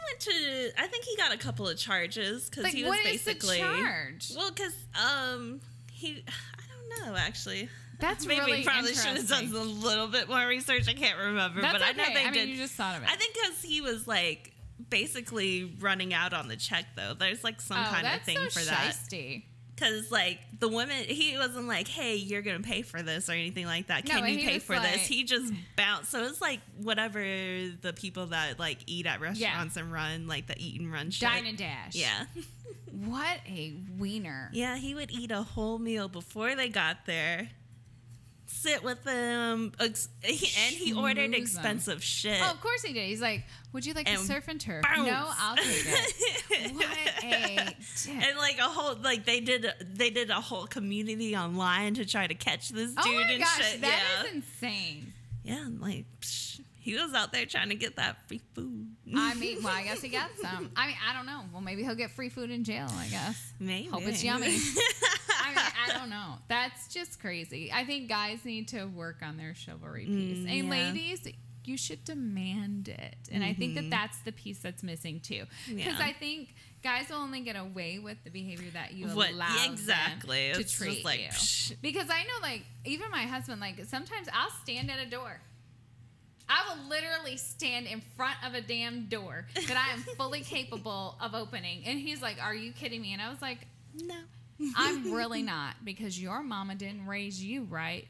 he got a couple of charges because he was basically. What is the charge? Well, because I don't know actually. That's maybe really probably should have done a little bit more research. I can't remember, but okay. I know they did. You just thought of it. I think because he was like basically running out on the check though. There's like some kind of thing for that. Because, like, the woman, he wasn't like, hey, you're going to pay for this or anything like that. Can you pay for this? He just bounced. So it's like whatever the people that, like, eat at restaurants and run, like, the eat and run shit. Dine and dash. Yeah. What a wiener. Yeah, he would eat a whole meal before they got there, sit with them, and he ordered expensive shit. Oh, of course he did. He's like, would you like to surf and turf? Bounce. No, I'll take it. What a dick. And like a whole, like they did a whole community online to try to catch this dude. Oh my gosh, shit. That is insane. Yeah, like he was out there trying to get that free food. I mean, well, I guess he got some. I mean, I don't know. Well, maybe he'll get free food in jail, I guess. Maybe. Hope it's yummy. I mean, I don't know. That's just crazy. I think guys need to work on their chivalry piece. And ladies, you should demand it. And I think that that's the piece that's missing too. Because I think guys will only get away with the behavior that you allow them to treat like, you. Because I know, like, even my husband, like, sometimes I'll stand at a door. I will literally stand in front of a damn door that I am fully capable of opening. And he's like, are you kidding me? And I was like, no. I'm really not, because your mama didn't raise you right,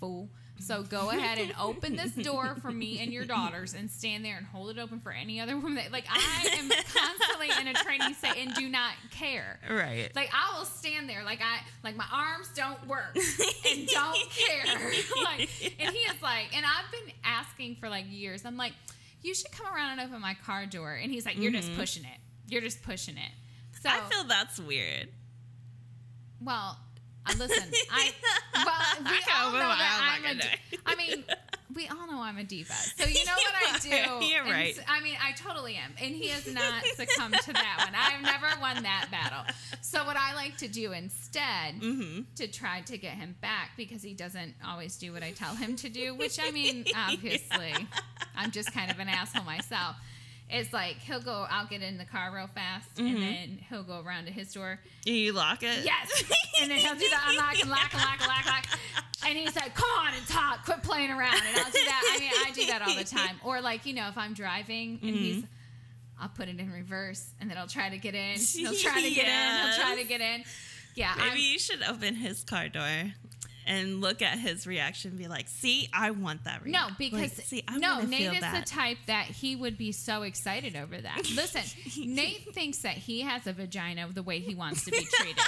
fool. So go ahead and open this door for me and your daughters and stand there and hold it open for any other woman. That, like, I am constantly in a training set and do not care. Right. Like, I will stand there. Like, my arms don't work and don't care. Like, and he is like, and I've been asking for, like, years. I'm like, you should come around and open my car door. And he's like, you're just pushing it. You're just pushing it. So I feel that's weird. Well, listen, I mean, we all know I'm a diva. So you know what I do? You're right. I mean, I totally am. And he has not succumbed to that one. I've never won that battle. So what I like to do instead to try to get him back, because he doesn't always do what I tell him to do, which, I mean, obviously, I'm just kind of an asshole myself. It's like, I'll get in the car real fast, and then he'll go around to his door. You lock it? Yes. And then he'll do the unlock and lock and lock and lock and lock. And he's like, come on and talk. Quit playing around. And I'll do that. I mean, I do that all the time. Or, like, you know, if I'm driving, and I'll put it in reverse, and then I'll try to get in. He'll try to get in. He'll try to get in. Yeah. Maybe you should open his car door and look at his reaction and be like, see, I want that reaction. No, because like, see, Nate is the type that he would be so excited over that. Listen, Nate thinks that he has a vagina the way he wants to be treated.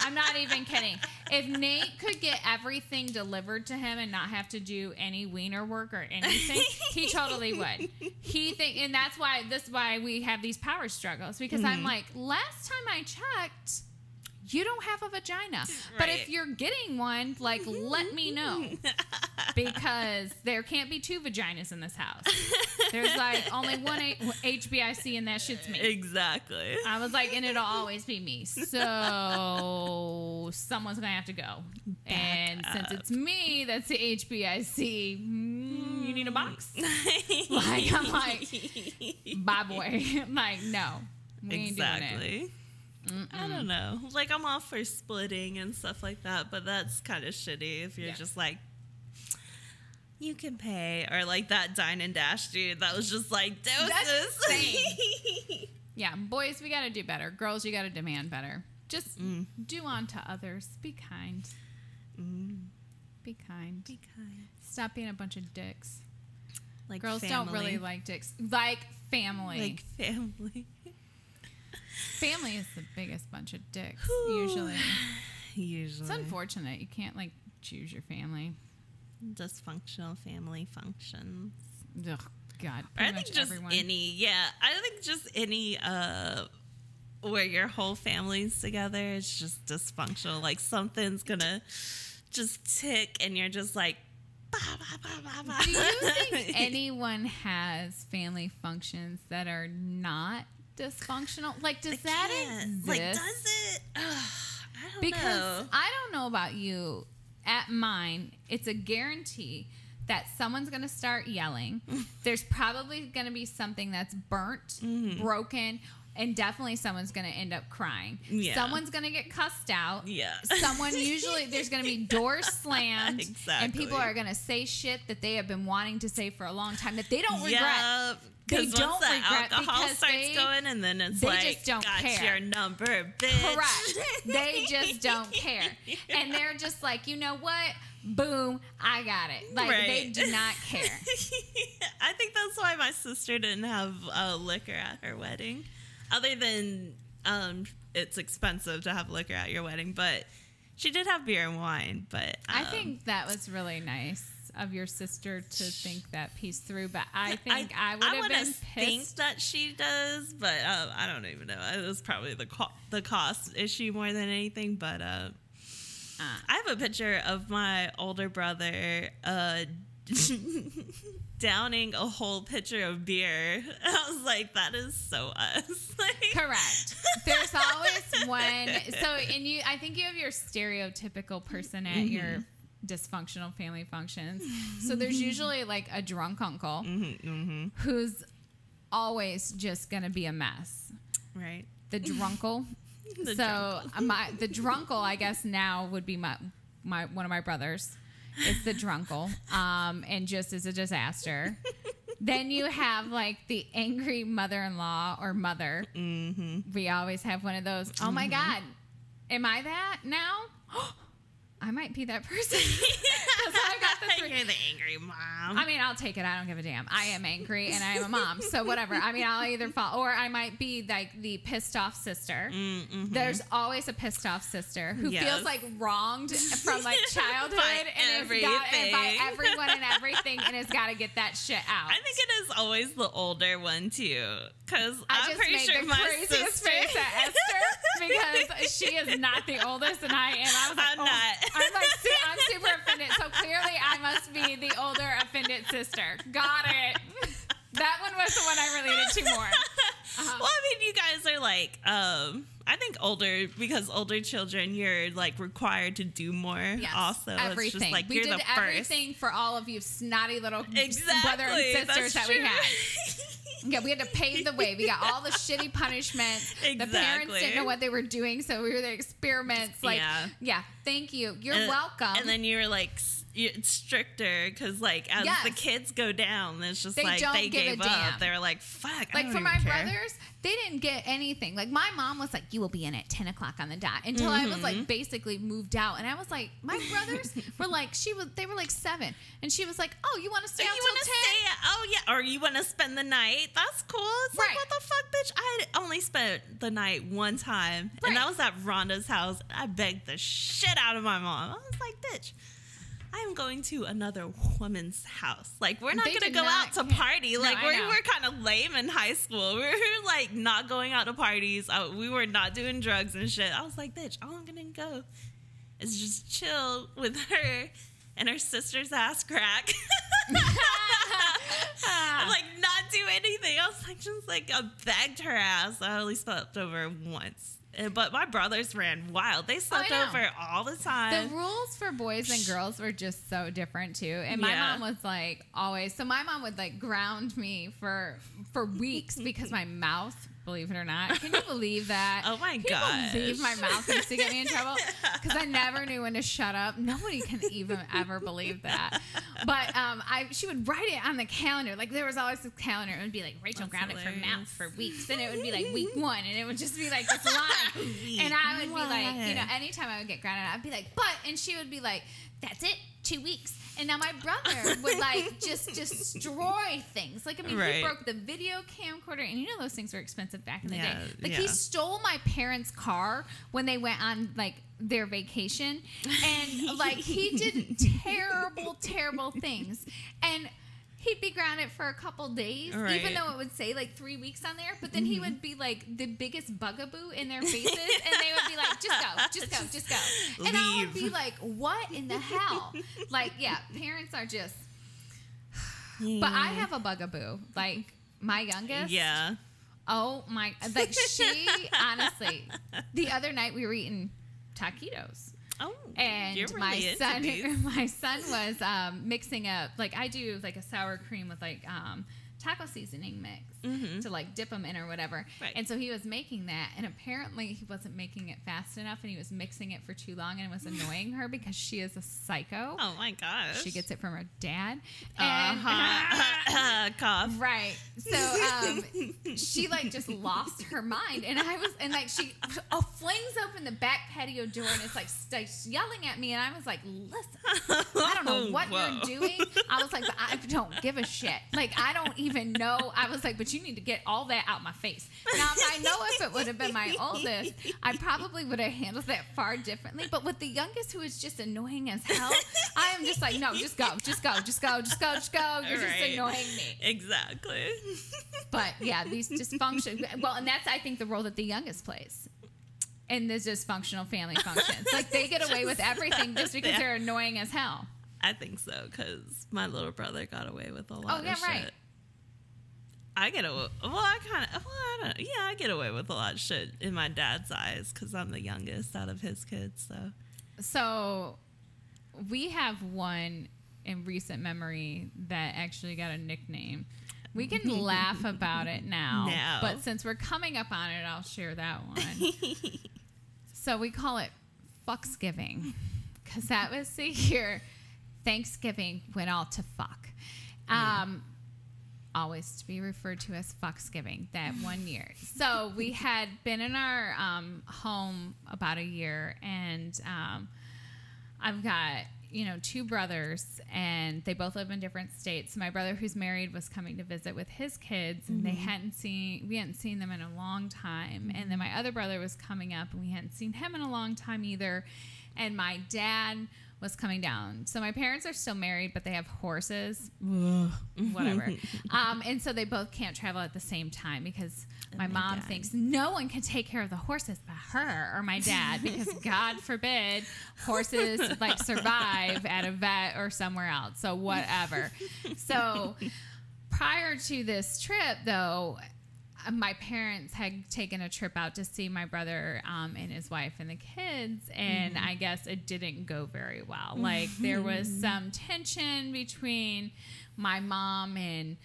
I'm not even kidding. If Nate could get everything delivered to him and not have to do any wiener work or anything, he totally would. And that's why we have these power struggles, because I'm like, last time I checked, you don't have a vagina. Right. But if you're getting one, like, let me know. Because there can't be two vaginas in this house. There's, like, only one HBIC, and that shit's me. Exactly. I was like, and it'll always be me. So someone's going to have to go. Back up. Since it's me, that's the HBIC. You need a box? Like, I'm like, bye, boy. I'm like, no. We ain't doing it. I don't know. Like, I'm all for splitting and stuff like that, but that's kind of shitty if you're just like, you can pay. Or like that Dine and Dash dude that was just like, doses. Yeah, boys, we got to do better. Girls, you got to demand better. Just do unto others. Be kind. Be kind. Be kind. Stop being a bunch of dicks. Like girls don't really like dicks. Like family. Like family. Family is the biggest bunch of dicks, usually. It's unfortunate. You can't, like, choose your family. Dysfunctional family functions. Ugh, God. I think just any, I think just any, where your whole family's together is just dysfunctional. Like, something's gonna just tick, and you're just like, bah, bah, bah, bah, bah. Do you think anyone has family functions that are not dysfunctional? Like, does that exist? Like, does it? Ugh, I don't know. Because I don't know about you. At mine, it's a guarantee that someone's going to start yelling. There's probably going to be something that's burnt, broken, and definitely someone's going to end up crying. Yeah. Someone's going to get cussed out. Yeah. Someone usually, there's going to be doors slammed. Exactly. And people are going to say shit that they have been wanting to say for a long time that they don't regret. Yeah. Because once the alcohol starts going, and then it's like, got your number, bitch. Correct. They just don't care. And they're just like, you know what? Boom, I got it. Like, they do not care. I think that's why my sister didn't have liquor at her wedding. Other than it's expensive to have liquor at your wedding. But she did have beer and wine. But I think that was really nice of your sister to think that piece through, but I think I would have been pissed. I think that she does, but I don't even know. It was probably the cost issue more than anything, but I have a picture of my older brother downing a whole pitcher of beer. I was like, that is so us. Like, correct. There's always one. So, and you, I think you have your stereotypical person at your dysfunctional family functions. So there's usually like a drunk uncle who's always just gonna be a mess. Right. The drunkle. The drunkle, I guess now would be my one of my brothers. It's the drunkle. And just is a disaster. Then you have like the angry mother-in-law or mother. We always have one of those. Oh my God, am I that now? I might be that person. I've got this You're the angry mom. I mean, I'll take it. I don't give a damn. I am angry and I am a mom. So whatever. I mean, I'll either fall, or I might be like the pissed off sister. There's always a pissed off sister who feels like wronged from like childhood by everyone and everything, and has got to get that shit out. I think it is always the older one too, because I'm pretty sure my craziest face at Esther, because she is not the oldest and I am. I was like, I'm not. I'm like, I'm super offended. So clearly I must be the older offended sister. Got it. That one was the one I related to more. Well, I mean, you guys are like, I think older, because older children, you're like required to do more. Yes, also, everything. It's just like, we did everything for all of you snotty little brother and sisters that we had. Yeah, we had to pave the way. We got all the shitty punishments. Exactly. The parents didn't know what they were doing, so we were the experiments. Like, yeah, thank you. You're welcome. And then you were like, it's stricter because, like, as the kids go down, it's just like they gave up. They're like, fuck. Like, for my brothers, they didn't get anything. Like, my mom was like, you will be in at 10 o'clock on the dot until I was like basically moved out. And I was like, my brothers were like, they were like 7. And she was like, oh, you want to stay out till 10? Oh, yeah. Or you want to spend the night? That's cool. It's like, what the fuck, bitch? I only spent the night one time. And that was at Rhonda's house. I begged the shit out of my mom. I was like, bitch, I'm going to another woman's house. Like, we're not going to go out to party. Like, we were kind of lame in high school. We were, like, not going out to parties. We were not doing drugs and shit. I was like, bitch, all I'm going to go is just chill with her and her sister's ass crack. Like, not do anything. I was like, just, like, I begged her ass. I only slept over once. But my brothers ran wild. They slept over all the time. The rules for boys and girls were just so different too. And my mom was like always. So my mom would like ground me for weeks because my mouth, believe it or not, can you believe that? Oh my god! Believe my mouth used to get me in trouble because I never knew when to shut up. Nobody can even ever believe that. But she would write it on the calendar. Like there was always this calendar. It would be like Rachel grounded for mouth for weeks, and it would be like week 1, and it would just be like this line. And I would be like, you know, anytime I would get grounded, I'd be like, but, and she would be like, that's it, 2 weeks. And now my brother would like just destroy things. Like, I mean, he broke the video camcorder, and you know those things were expensive back in the day. Like he stole my parents' car when they went on like their vacation, and like he did terrible things. And he'd be grounded for a couple days, even though it would say like 3 weeks on there. But then he would be like the biggest bugaboo in their faces, and they would be like, "Just go, just go, just go." Leave. And I would be like, "What in the hell?" Like, yeah, parents are just. But I have a bugaboo, like my youngest. Yeah. Oh my! Like she honestly, the other night we were eating taquitos. Oh, and you're really my son was mixing up, like I do like a sour cream with like taco seasoning mix to like dip them in or whatever. And so he was making that, and apparently he wasn't making it fast enough, and he was mixing it for too long, and it was annoying her because she is a psycho. Oh my gosh. She gets it from her dad. And, cough. Right. So she like just lost her mind, and I was, and like she flings open the back patio door, and it's like yelling at me, and I was like, listen, I don't know what you're doing. I was like, but I don't give a shit. Like I don't even know. I was like, but you need to get all that out my face. Now, if I know if it would have been my oldest, I probably would have handled that far differently. But with the youngest, who is just annoying as hell, I am just like, no, just go, just go, just go, just go, just go. You're just annoying me. Exactly. But yeah, these dysfunctions. Well, and that's, I think, the role that the youngest plays in this dysfunctional family functions. Like they get away with everything just because they're annoying as hell. I think so, because my little brother got away with a lot of shit. I get away. Well, I kind of. Well, I don't know. Yeah, I get away with a lot of shit in my dad's eyes because I'm the youngest out of his kids. So we have one in recent memory that actually got a nickname. We can laugh about it now, but since we're coming up on it, I'll share that one. So we call it Fucksgiving because that was the year Thanksgiving went all to fuck. Always to be referred to as Fucksgiving that one year. So we had been in our home about a year, and I've got, you know, 2 brothers, and they both live in different states. My brother, who's married, was coming to visit with his kids, and we hadn't seen them in a long time. And then my other brother was coming up, and we hadn't seen him in a long time either. And my dad was coming down. So my parents are still married, but they have horses, whatever. And so they both can't travel at the same time because my mom thinks no one can take care of the horses but her or my dad because God forbid horses like survive at a vet or somewhere else. So whatever. So prior to this trip though, my parents had taken a trip out to see my brother and his wife and the kids, and I guess it didn't go very well. Like there was some tension between my mom and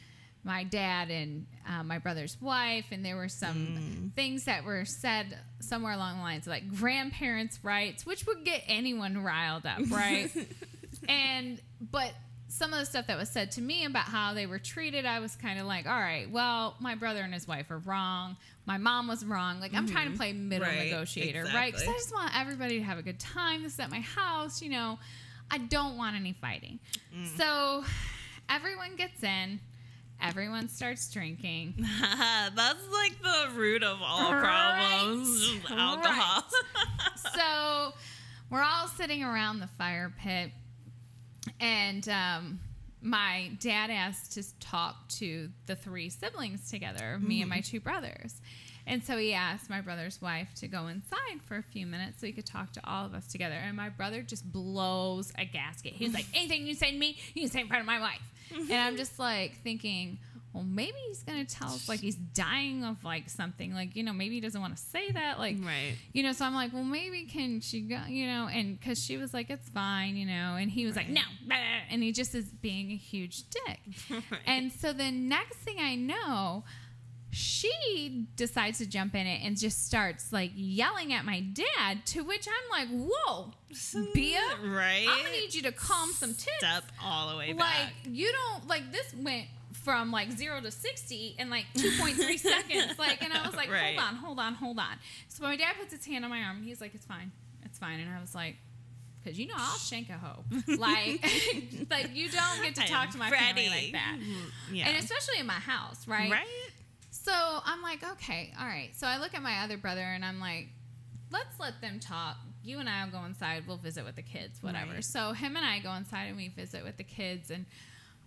my dad and my brother's wife, and there were some things that were said somewhere along the lines of like grandparents' rights, which would get anyone riled up, right? But some of the stuff that was said to me about how they were treated, I was kind of like, all right, well, my brother and his wife are wrong. My mom was wrong. Like, I'm trying to play middle negotiator, right? Because I just want everybody to have a good time. This is at my house, you know. I don't want any fighting. So everyone gets in. Everyone starts drinking. That's like the root of all problems. Alcohol. So we're all sitting around the fire pit. And my dad asked to talk to the three siblings together, me and my two brothers. And so he asked my brother's wife to go inside for a few minutes so he could talk to all of us together. And my brother just blows a gasket. He's like, anything you say to me, you can say in front of my wife. And I'm just like thinking, well, maybe he's going to tell us like he's dying of like something. Like, you know, maybe he doesn't want to say that. Like, you know, so I'm like, well, maybe can she go, you know, and because she was like, it's fine, you know. And he was like, no. And he just is being a huge dick. And so the next thing I know, she decides to jump in it and just starts like yelling at my dad, to which I'm like, whoa, Bia, I'm gonna need you to calm some tits. Step all the way back. Like, you don't, like, this went from like 0 to 60 in like 2.3 seconds. Like, and I was like, hold on. So my dad puts his hand on my arm and he's like, it's fine. And I was like, because, you know, I'll shank a hoe. Like, like, you don't get to talk to my family like that. And especially in my house, right? So I'm like, okay, all right. So I look at my other brother and I'm like, let's let them talk. You and I will go inside. We'll visit with the kids, whatever. So him and I go inside and we visit with the kids. And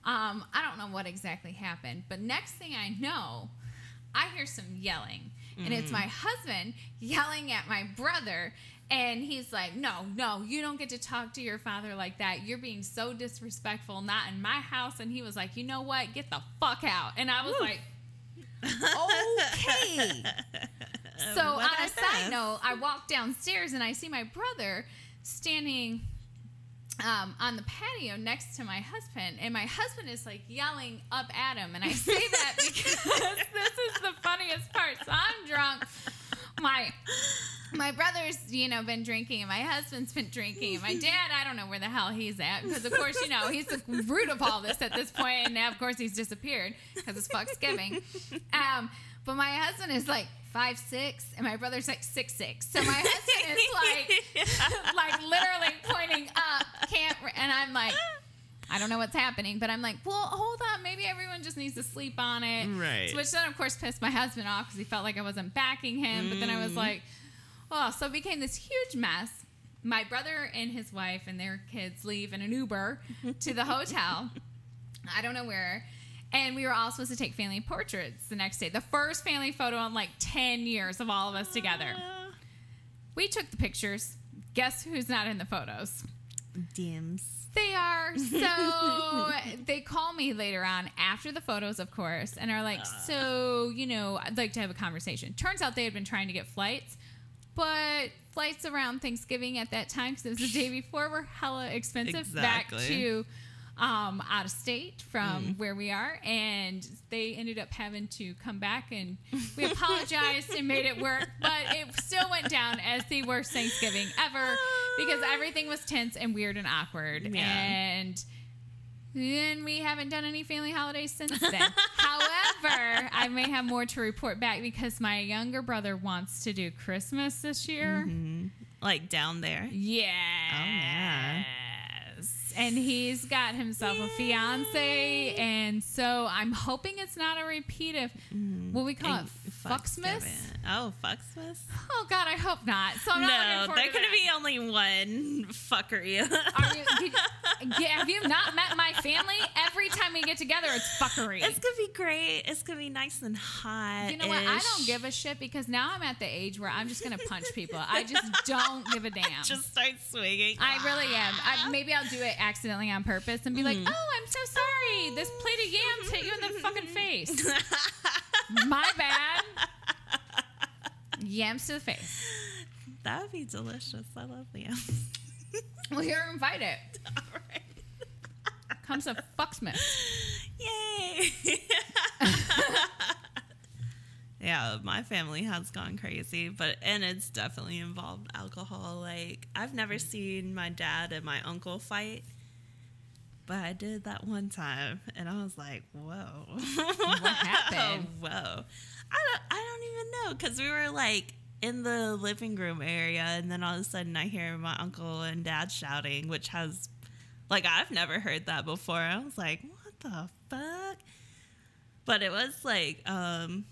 I don't know what exactly happened. But next thing I know, I hear some yelling. And it's my husband yelling at my brother. And he's like, no, you don't get to talk to your father like that. You're being so disrespectful, not in my house. And he was like, you know what? Get the fuck out. And I was like, okay. So on a side note, I walk downstairs and I see my brother standing on the patio next to my husband, and my husband is like yelling up at him. And I say that because this is the funniest part. So I'm drunk. My brother's, you know, been drinking, and my husband's been drinking, and my dad, I don't know where the hell he's at, because of course, you know, he's the root of all this at this point, and now, of course, he's disappeared because it's Fucksgiving. But my husband is like 5'6", and my brother's like 6'6". So my husband is like, like literally pointing up, and I'm like, I don't know what's happening, but I'm like, well, hold on. Maybe everyone just needs to sleep on it. Which then, of course, pissed my husband off because he felt like I wasn't backing him. But then I was like, oh, so it became this huge mess. My brother and his wife and their kids leave in an Uber to the hotel. I don't know where. And we were all supposed to take family portraits the next day. The first family photo in like 10 years of all of us together. We took the pictures. Guess who's not in the photos? Dims. They are. So they call me later on after the photos, of course, and are like, so, you know, I'd like to have a conversation. Turns out they had been trying to get flights, but flights around Thanksgiving at that time, because it was the day before, were hella expensive back to out of state from where we are. And they ended up having to come back, and we apologized and made it work. But it still went down as the worst Thanksgiving ever. Because everything was tense and weird and awkward. And then we haven't done any family holidays since then. However, I may have more to report back because my younger brother wants to do Christmas this year. Like down there? Yes. And he's got himself a fiance. And so I'm hoping it's not a repeat of what we call it. Fucksmas? Oh, Fucksmas? Oh, God, I hope not. So I'm not looking forward to that. Be only one fuckery. Have you not met my family? Every time we get together, it's fuckery. It's going to be great. It's going to be nice and hot. You know what? I don't give a shit because now I'm at the age where I'm just going to punch people. I just don't give a damn. Just start swinging. I really am. Maybe I'll do it accidentally on purpose and be like, oh, I'm so sorry. This plate of yams hit you in the fucking face. My bad. Yams to the face. That would be delicious. I love yams. Well, you're invited. All right. Comes a Fucksmith. Yay. Yeah, my family has gone crazy, and it's definitely involved alcohol. Like, I've never seen my dad and my uncle fight. But I did that one time, and I was like, whoa. What happened? Oh, whoa. I don't even know, because we were, like, in the living room area, and then all of a sudden I hear my uncle and dad shouting, which has, like, I've never heard that before. I was like, what the fuck? But it was, like, my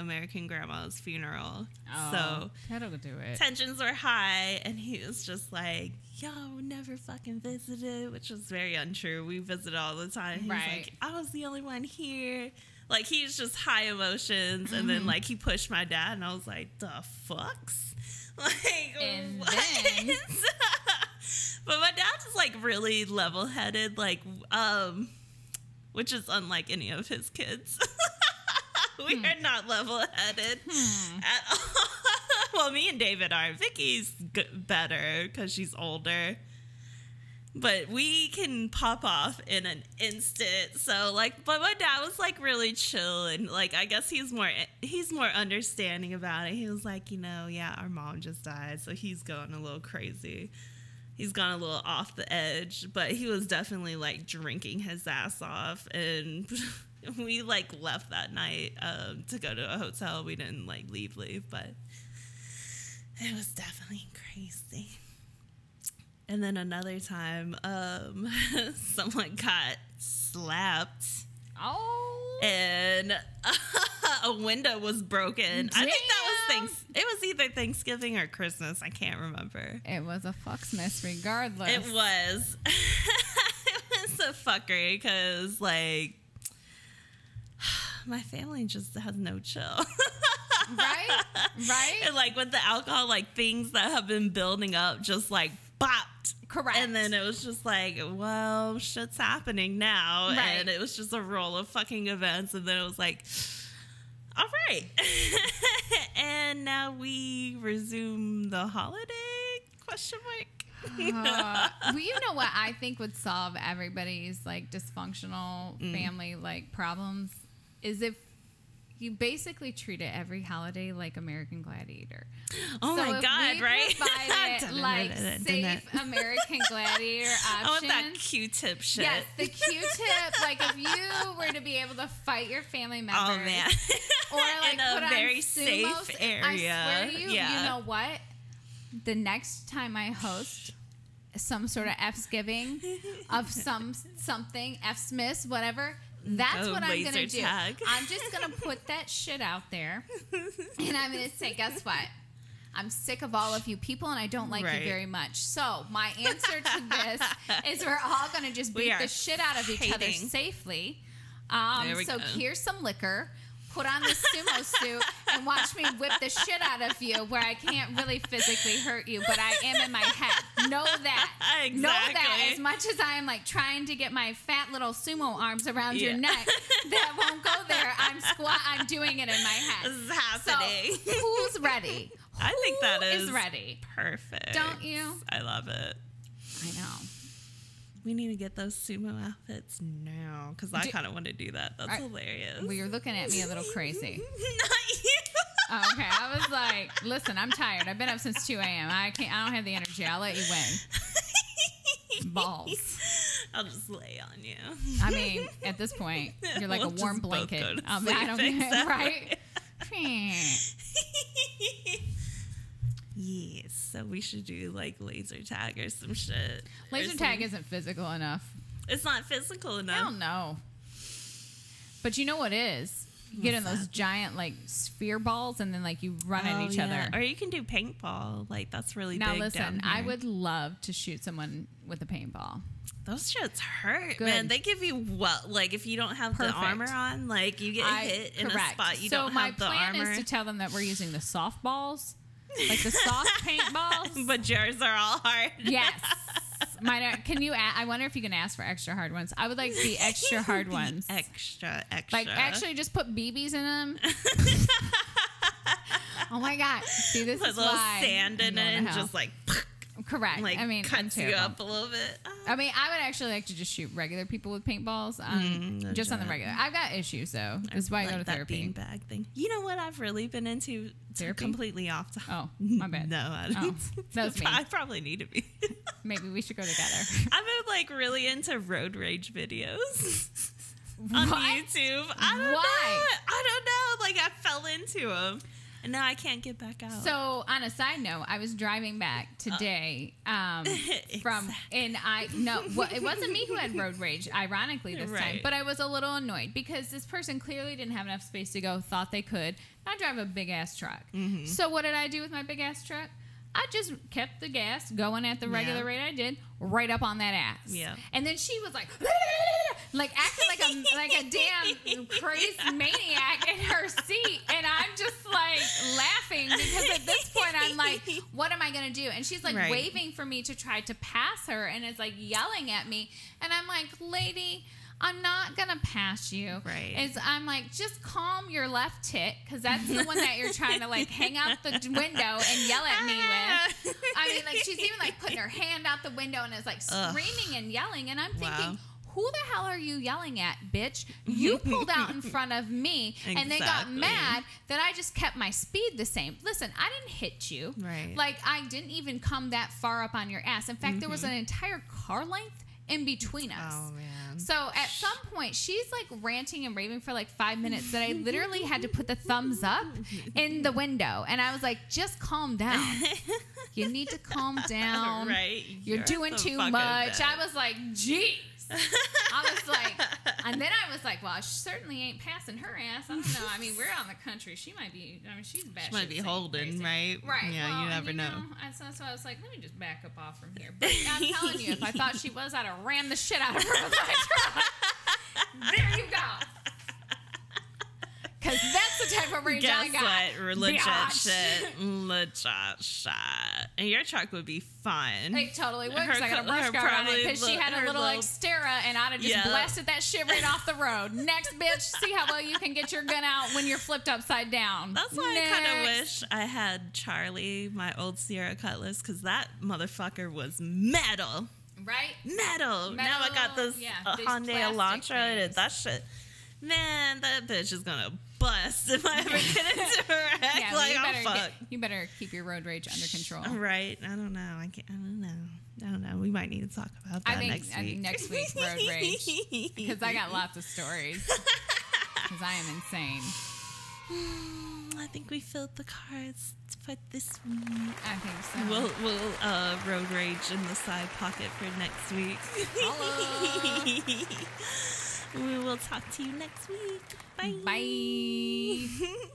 American grandma's funeral. Oh, so that'll do it. Tensions were high, and he was just like, y'all never fucking visited, which was very untrue. We visit all the time. He's right. Like, I was the only one here. Like, he's just high emotions, and then, like, he pushed my dad, and I was like, the fucks? Like, and what? Then... But my dad's just, like, really level-headed, like, which is unlike any of his kids. We are not level-headed at all. Well, me and David are. Vicky's better because she's older. But we can pop off in an instant. So, like, but my dad was, like, really chill. And, like, I guess he's more understanding about it. He was like, you know, yeah, our mom just died. So he's going a little crazy. He's gone a little off the edge. But he was definitely, like, drinking his ass off. And... We, like, left that night to go to a hotel. We didn't, like, leave, but it was definitely crazy. And then another time, someone got slapped. Oh. And a window was broken. Damn. I think that was either Thanksgiving or Christmas. I can't remember. It was a fuck's mess regardless. It was. It was a fuckery because, like, my family just has no chill. Right? And, like, with the alcohol, like, things that have been building up just, like, bopped. Correct. And then it was just like, well, shit's happening now. Right. And it was just a roll of fucking events. And then it was like, all right. And now we resume the holiday? ? Well, you know what I think would solve everybody's, like, dysfunctional family, like, problems? Is if you basically treated every holiday like American Gladiator. Oh, so my God, right? Provided, like, safe American Gladiator options. I want that Q-tip shit. Yes, the Q-tip. Like, if you were to be able to fight your family members. Oh, man. Or, like, in a very safe area. I swear to you, you know what? The next time I host some sort of F's-giving of something, F-Smiths, whatever... That's what I'm going to do. I'm just going to put that shit out there, and I'm going to say, guess what? I'm sick of all of you people, and I don't like you very much. So my answer to this is we're all going to just beat the shit out of each other safely. So here's some liquor. Put on this sumo suit and watch me whip the shit out of you where I can't really physically hurt you, but I am in my head. Know that. Exactly. Know that as much as I am, like, trying to get my fat little sumo arms around your neck, that won't go there. I'm doing it in my head. This is happening. So who's ready? I think that is ready. Perfect. Don't you? I love it. I know. We need to get those sumo outfits now, because I kind of want to do that. That's hilarious. Well, you're looking at me a little crazy. Not you. Okay, I was like, listen, I'm tired. I've been up since 2 a.m. I don't have the energy. I'll let you win. Balls. I'll just lay on you. I mean, at this point, you're like a warm blanket. I don't care, right? Yes, so we should do, like, laser tag or some shit. Laser tag isn't physical enough. It's not physical enough. I don't know. But you know what is? You get in those giant, like, sphere balls, and then, like, you run at each other. Or you can do paintball. Like, that's really big down here. I would love to shoot someone with a paintball. Those shits hurt, man. They give you what? Like, if you don't have the armor on, like, you get hit in a spot you don't have the armor. So my plan is to tell them that we're using the softballs. Like the soft paintballs. But yours are all hard. Yes. Mine are, can you add, I wonder if you can ask for extra hard ones. I would like the extra hard ones. Extra. Like, actually just put BBs in them. Oh my God. See, this is why. Put a little sand in it and just, like, correct. Like, I mean, cuts you up a little bit. I mean, I would actually like to just shoot regular people with paintballs, just on the regular. I've got issues, though. That's why I go to therapy. That beanbag thing. You know what I've really been into? Therapy? Completely off. Oh, my bad. No, I don't. Oh, that was me. I probably need to be. Maybe we should go together. I've been like really into road rage videos on YouTube. I don't know. Like I fell into them. And now I can't get back out. So on a side note, I was driving back today from, and I, no, well, it wasn't me who had road rage, ironically this time, but I was a little annoyed because this person clearly didn't have enough space to go, thought they could. I drive a big ass truck. Mm-hmm. So what did I do with my big ass truck? I just kept the gas going at the regular rate I did, right up on that ass. Yeah. And then she was like, acting like a damn crazy maniac in her seat. And I'm just like laughing because at this point I'm like, what am I going to do? And she's like waving for me to try to pass her and is like yelling at me. And I'm like, lady, I'm not going to pass you. Right. I'm like, just calm your left tit because that's the one that you're trying to, like, hang out the window and yell at me with. I mean, like, she's even, like, putting her hand out the window and is, like, screaming and yelling. And I'm thinking, who the hell are you yelling at, bitch? You pulled out in front of me, and they got mad that I just kept my speed the same. Listen, I didn't hit you. Right. Like, I didn't even come that far up on your ass. In fact, there was an entire car length in between us. Oh, man. So at some point she's like ranting and raving for like 5 minutes that I literally had to put the thumbs up in the window. And I was like, just calm down. You need to calm down. Right. You're doing too much. I was like, geez. I was like, and then I was like, well, I certainly ain't passing her ass. I don't know. I mean, we're out in the country. She might be, I mean, she's bad. She might be holding, right? Right. Yeah, well, you never know. So I was like, let me just back up off from here. But I'm telling you, if I thought she was, I'd have rammed the shit out of her with my truck. There you go. Because that's the type of rage I got. Guess what? Legit shit. Legit shot. And your truck would be fine. It totally would because I got a brush guard on it because she had a little like Xterra and I'd have just blasted that shit right off the road. Next, bitch, see how well you can get your gun out when you're flipped upside down. That's why I kind of wish I had Charlie, my old Sierra Cutlass, because that motherfucker was metal. Right? Metal. Now I got this Hyundai Elantra. That shit. Man, that bitch is going to bust if I ever get into her act. Yeah, like, oh, fuck. You better keep your road rage under control. Right. I don't know. I don't know. We might need to talk about that next week. Next week's road rage. Because I got lots of stories. Because I am insane. I think we filled the cards for this week. I think so. We'll road rage in the side pocket for next week. We will talk to you next week. Bye. Bye.